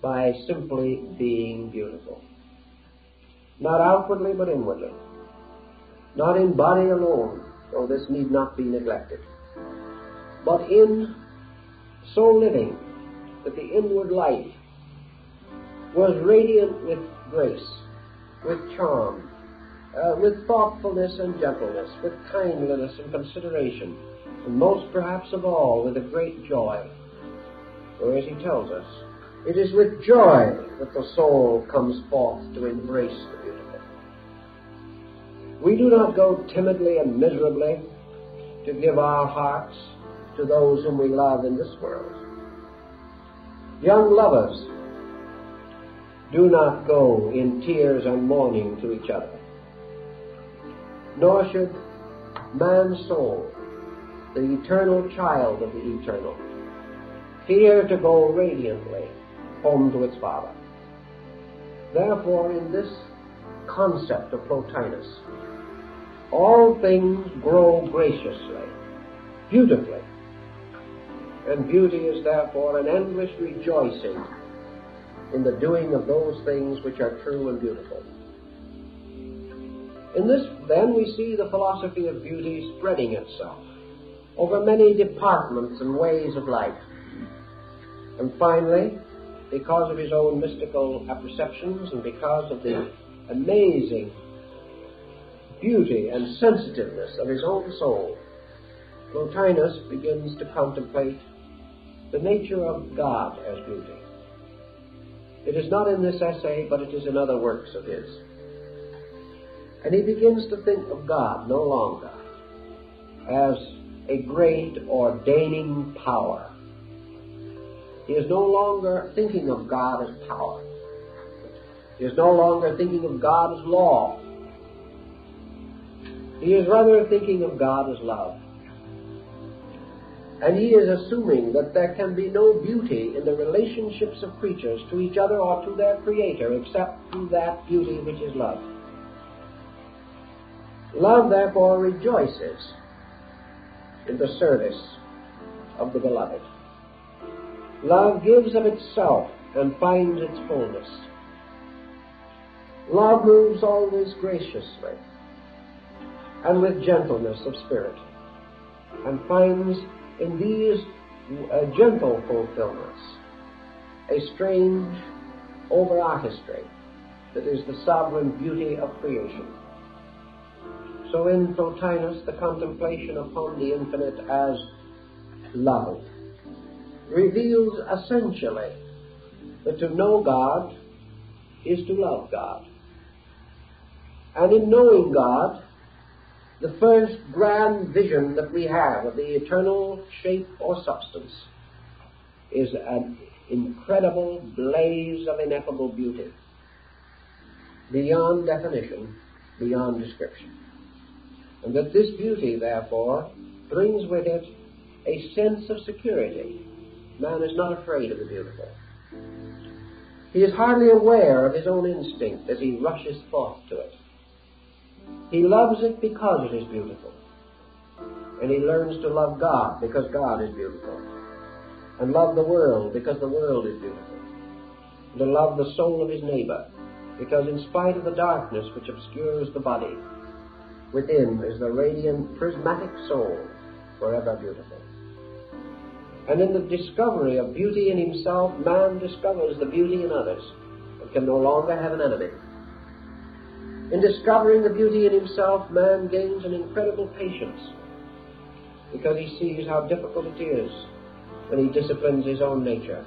by simply being beautiful. Not outwardly, but inwardly. Not in body alone, though this need not be neglected, but in so living that the inward life was radiant with grace, with charm, uh, with thoughtfulness and gentleness, with kindliness and consideration, and most perhaps of all with a great joy. For as he tells us, it is with joy that the soul comes forth to embrace the beautiful. We do not go timidly and miserably to give our hearts to those whom we love in this world. Young lovers do not go in tears and mourning to each other, nor should man's soul, the eternal child of the eternal, fear to go radiantly home to its father. Therefore, in this concept of Plotinus, all things grow graciously, beautifully, and beauty is therefore an endless rejoicing in the doing of those things which are true and beautiful. In this, then, we see the philosophy of beauty spreading itself over many departments and ways of life. And finally, because of his own mystical apperceptions and because of the amazing beauty and sensitiveness of his own soul, Plotinus begins to contemplate the nature of God as beauty. It is not in this essay, but it is in other works of his. And he begins to think of God no longer as a great ordaining power. He is no longer thinking of God as power. He is no longer thinking of God as law. He is rather thinking of God as love. And he is assuming that there can be no beauty in the relationships of creatures to each other or to their Creator except through that beauty which is love. Love, therefore, rejoices in the service of the beloved. Love gives of itself and finds its fullness. Love moves always graciously and with gentleness of spirit, and finds in these uh, gentle fulfillments a strange over-artistry that is the sovereign beauty of creation. So in Plotinus, the contemplation upon the infinite as love reveals essentially that to know God is to love God. And in knowing God, the first grand vision that we have of the eternal shape or substance is an incredible blaze of ineffable beauty, beyond definition, beyond description. And that this beauty, therefore, brings with it a sense of security. Man is not afraid of the beautiful. He is hardly aware of his own instinct as he rushes forth to it. He loves it because it is beautiful. And he learns to love God because God is beautiful. And love the world because the world is beautiful. And to love the soul of his neighbor because in spite of the darkness which obscures the body, within is the radiant prismatic soul forever beautiful. And in the discovery of beauty in himself, man discovers the beauty in others and can no longer have an enemy. In discovering the beauty in himself, man gains an incredible patience because he sees how difficult it is when he disciplines his own nature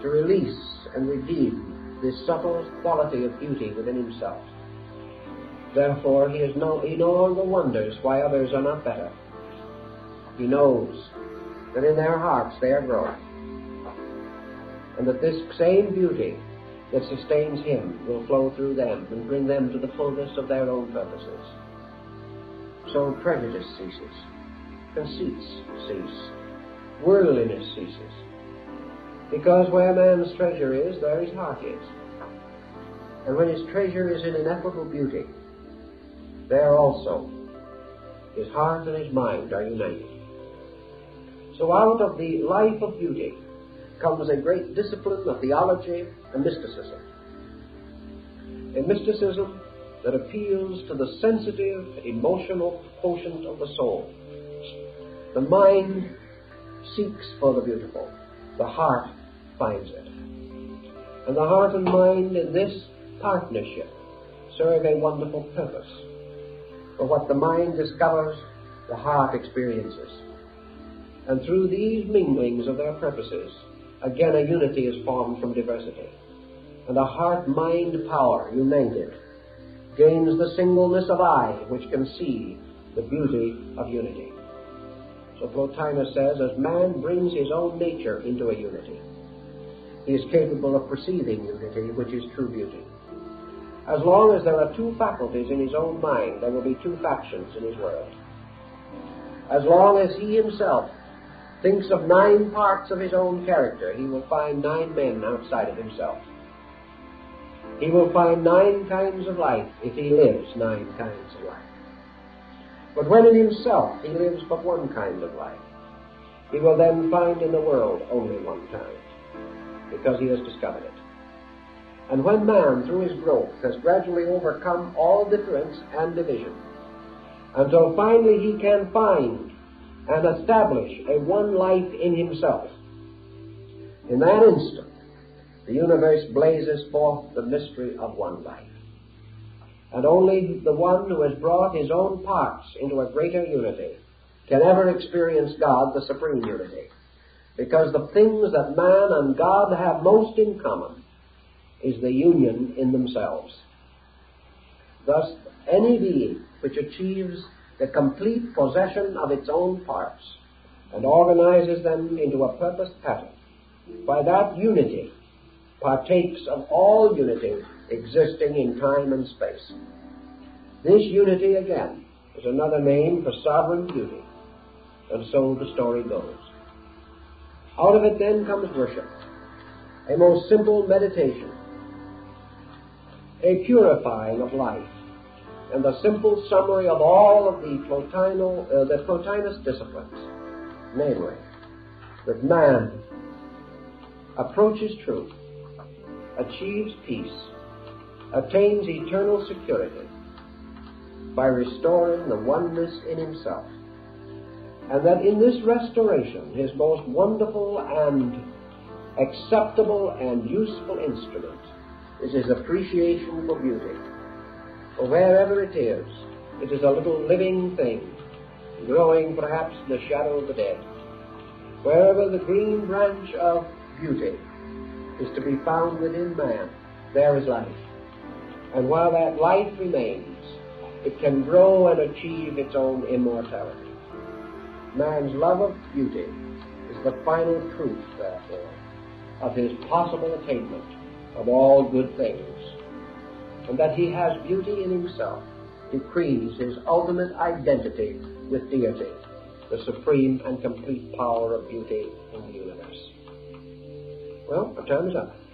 to release and redeem this subtle quality of beauty within himself. Therefore, he, is no, he no longer wonders why others are not better. He knows that in their hearts they are growing. and that this same beauty that sustains him will flow through them and bring them to the fullness of their own purposes. So prejudice ceases, conceits cease, worldliness ceases, because where man's treasure is, there his heart is. And when his treasure is in ineffable beauty, there also his heart and his mind are united. So out of the life of beauty comes a great discipline of theology and mysticism. A mysticism that appeals to the sensitive, emotional quotient of the soul. The mind seeks for the beautiful. The heart finds it. And the heart and mind in this partnership serve a wonderful purpose. For what the mind discovers, the heart experiences. And through these minglings of their purposes, again, a unity is formed from diversity, and a heart-mind power united gains the singleness of eye which can see the beauty of unity. So Plotinus says, as man brings his own nature into a unity, he is capable of perceiving unity, which is true beauty. As long as there are two faculties in his own mind, there will be two factions in his world. As long as he himself thinks of nine parts of his own character, he will find nine men outside of himself. He will find nine kinds of life if he lives nine kinds of life. But when in himself he lives but one kind of life, he will then find in the world only one kind, because he has discovered it. And when man, through his growth, has gradually overcome all difference and division, until finally he can find and establish a one life in himself, in that instant, the universe blazes forth the mystery of one life. And only the one who has brought his own parts into a greater unity can ever experience God, the supreme unity. Because the things that man and God have most in common is the union in themselves. Thus, any being which achieves the complete possession of its own parts and organizes them into a purposed pattern, by that unity partakes of all unity existing in time and space. This unity, again, is another name for sovereign beauty, and so the story goes. Out of it then comes worship, a most simple meditation, a purifying of life, and the simple summary of all of the, Plotino, uh, the Plotinus disciplines, namely, that man approaches truth, achieves peace, attains eternal security by restoring the oneness in himself, and that in this restoration his most wonderful and acceptable and useful instrument is his appreciation for beauty. For wherever it is, it is a little living thing, growing perhaps in the shadow of the dead. Wherever the green branch of beauty is to be found within man, there is life. And while that life remains, it can grow and achieve its own immortality. Man's love of beauty is the final proof, therefore, of his possible attainment of all good things. And that he has beauty in himself decrees his ultimate identity with deity, the supreme and complete power of beauty in the universe. Well, our time is up.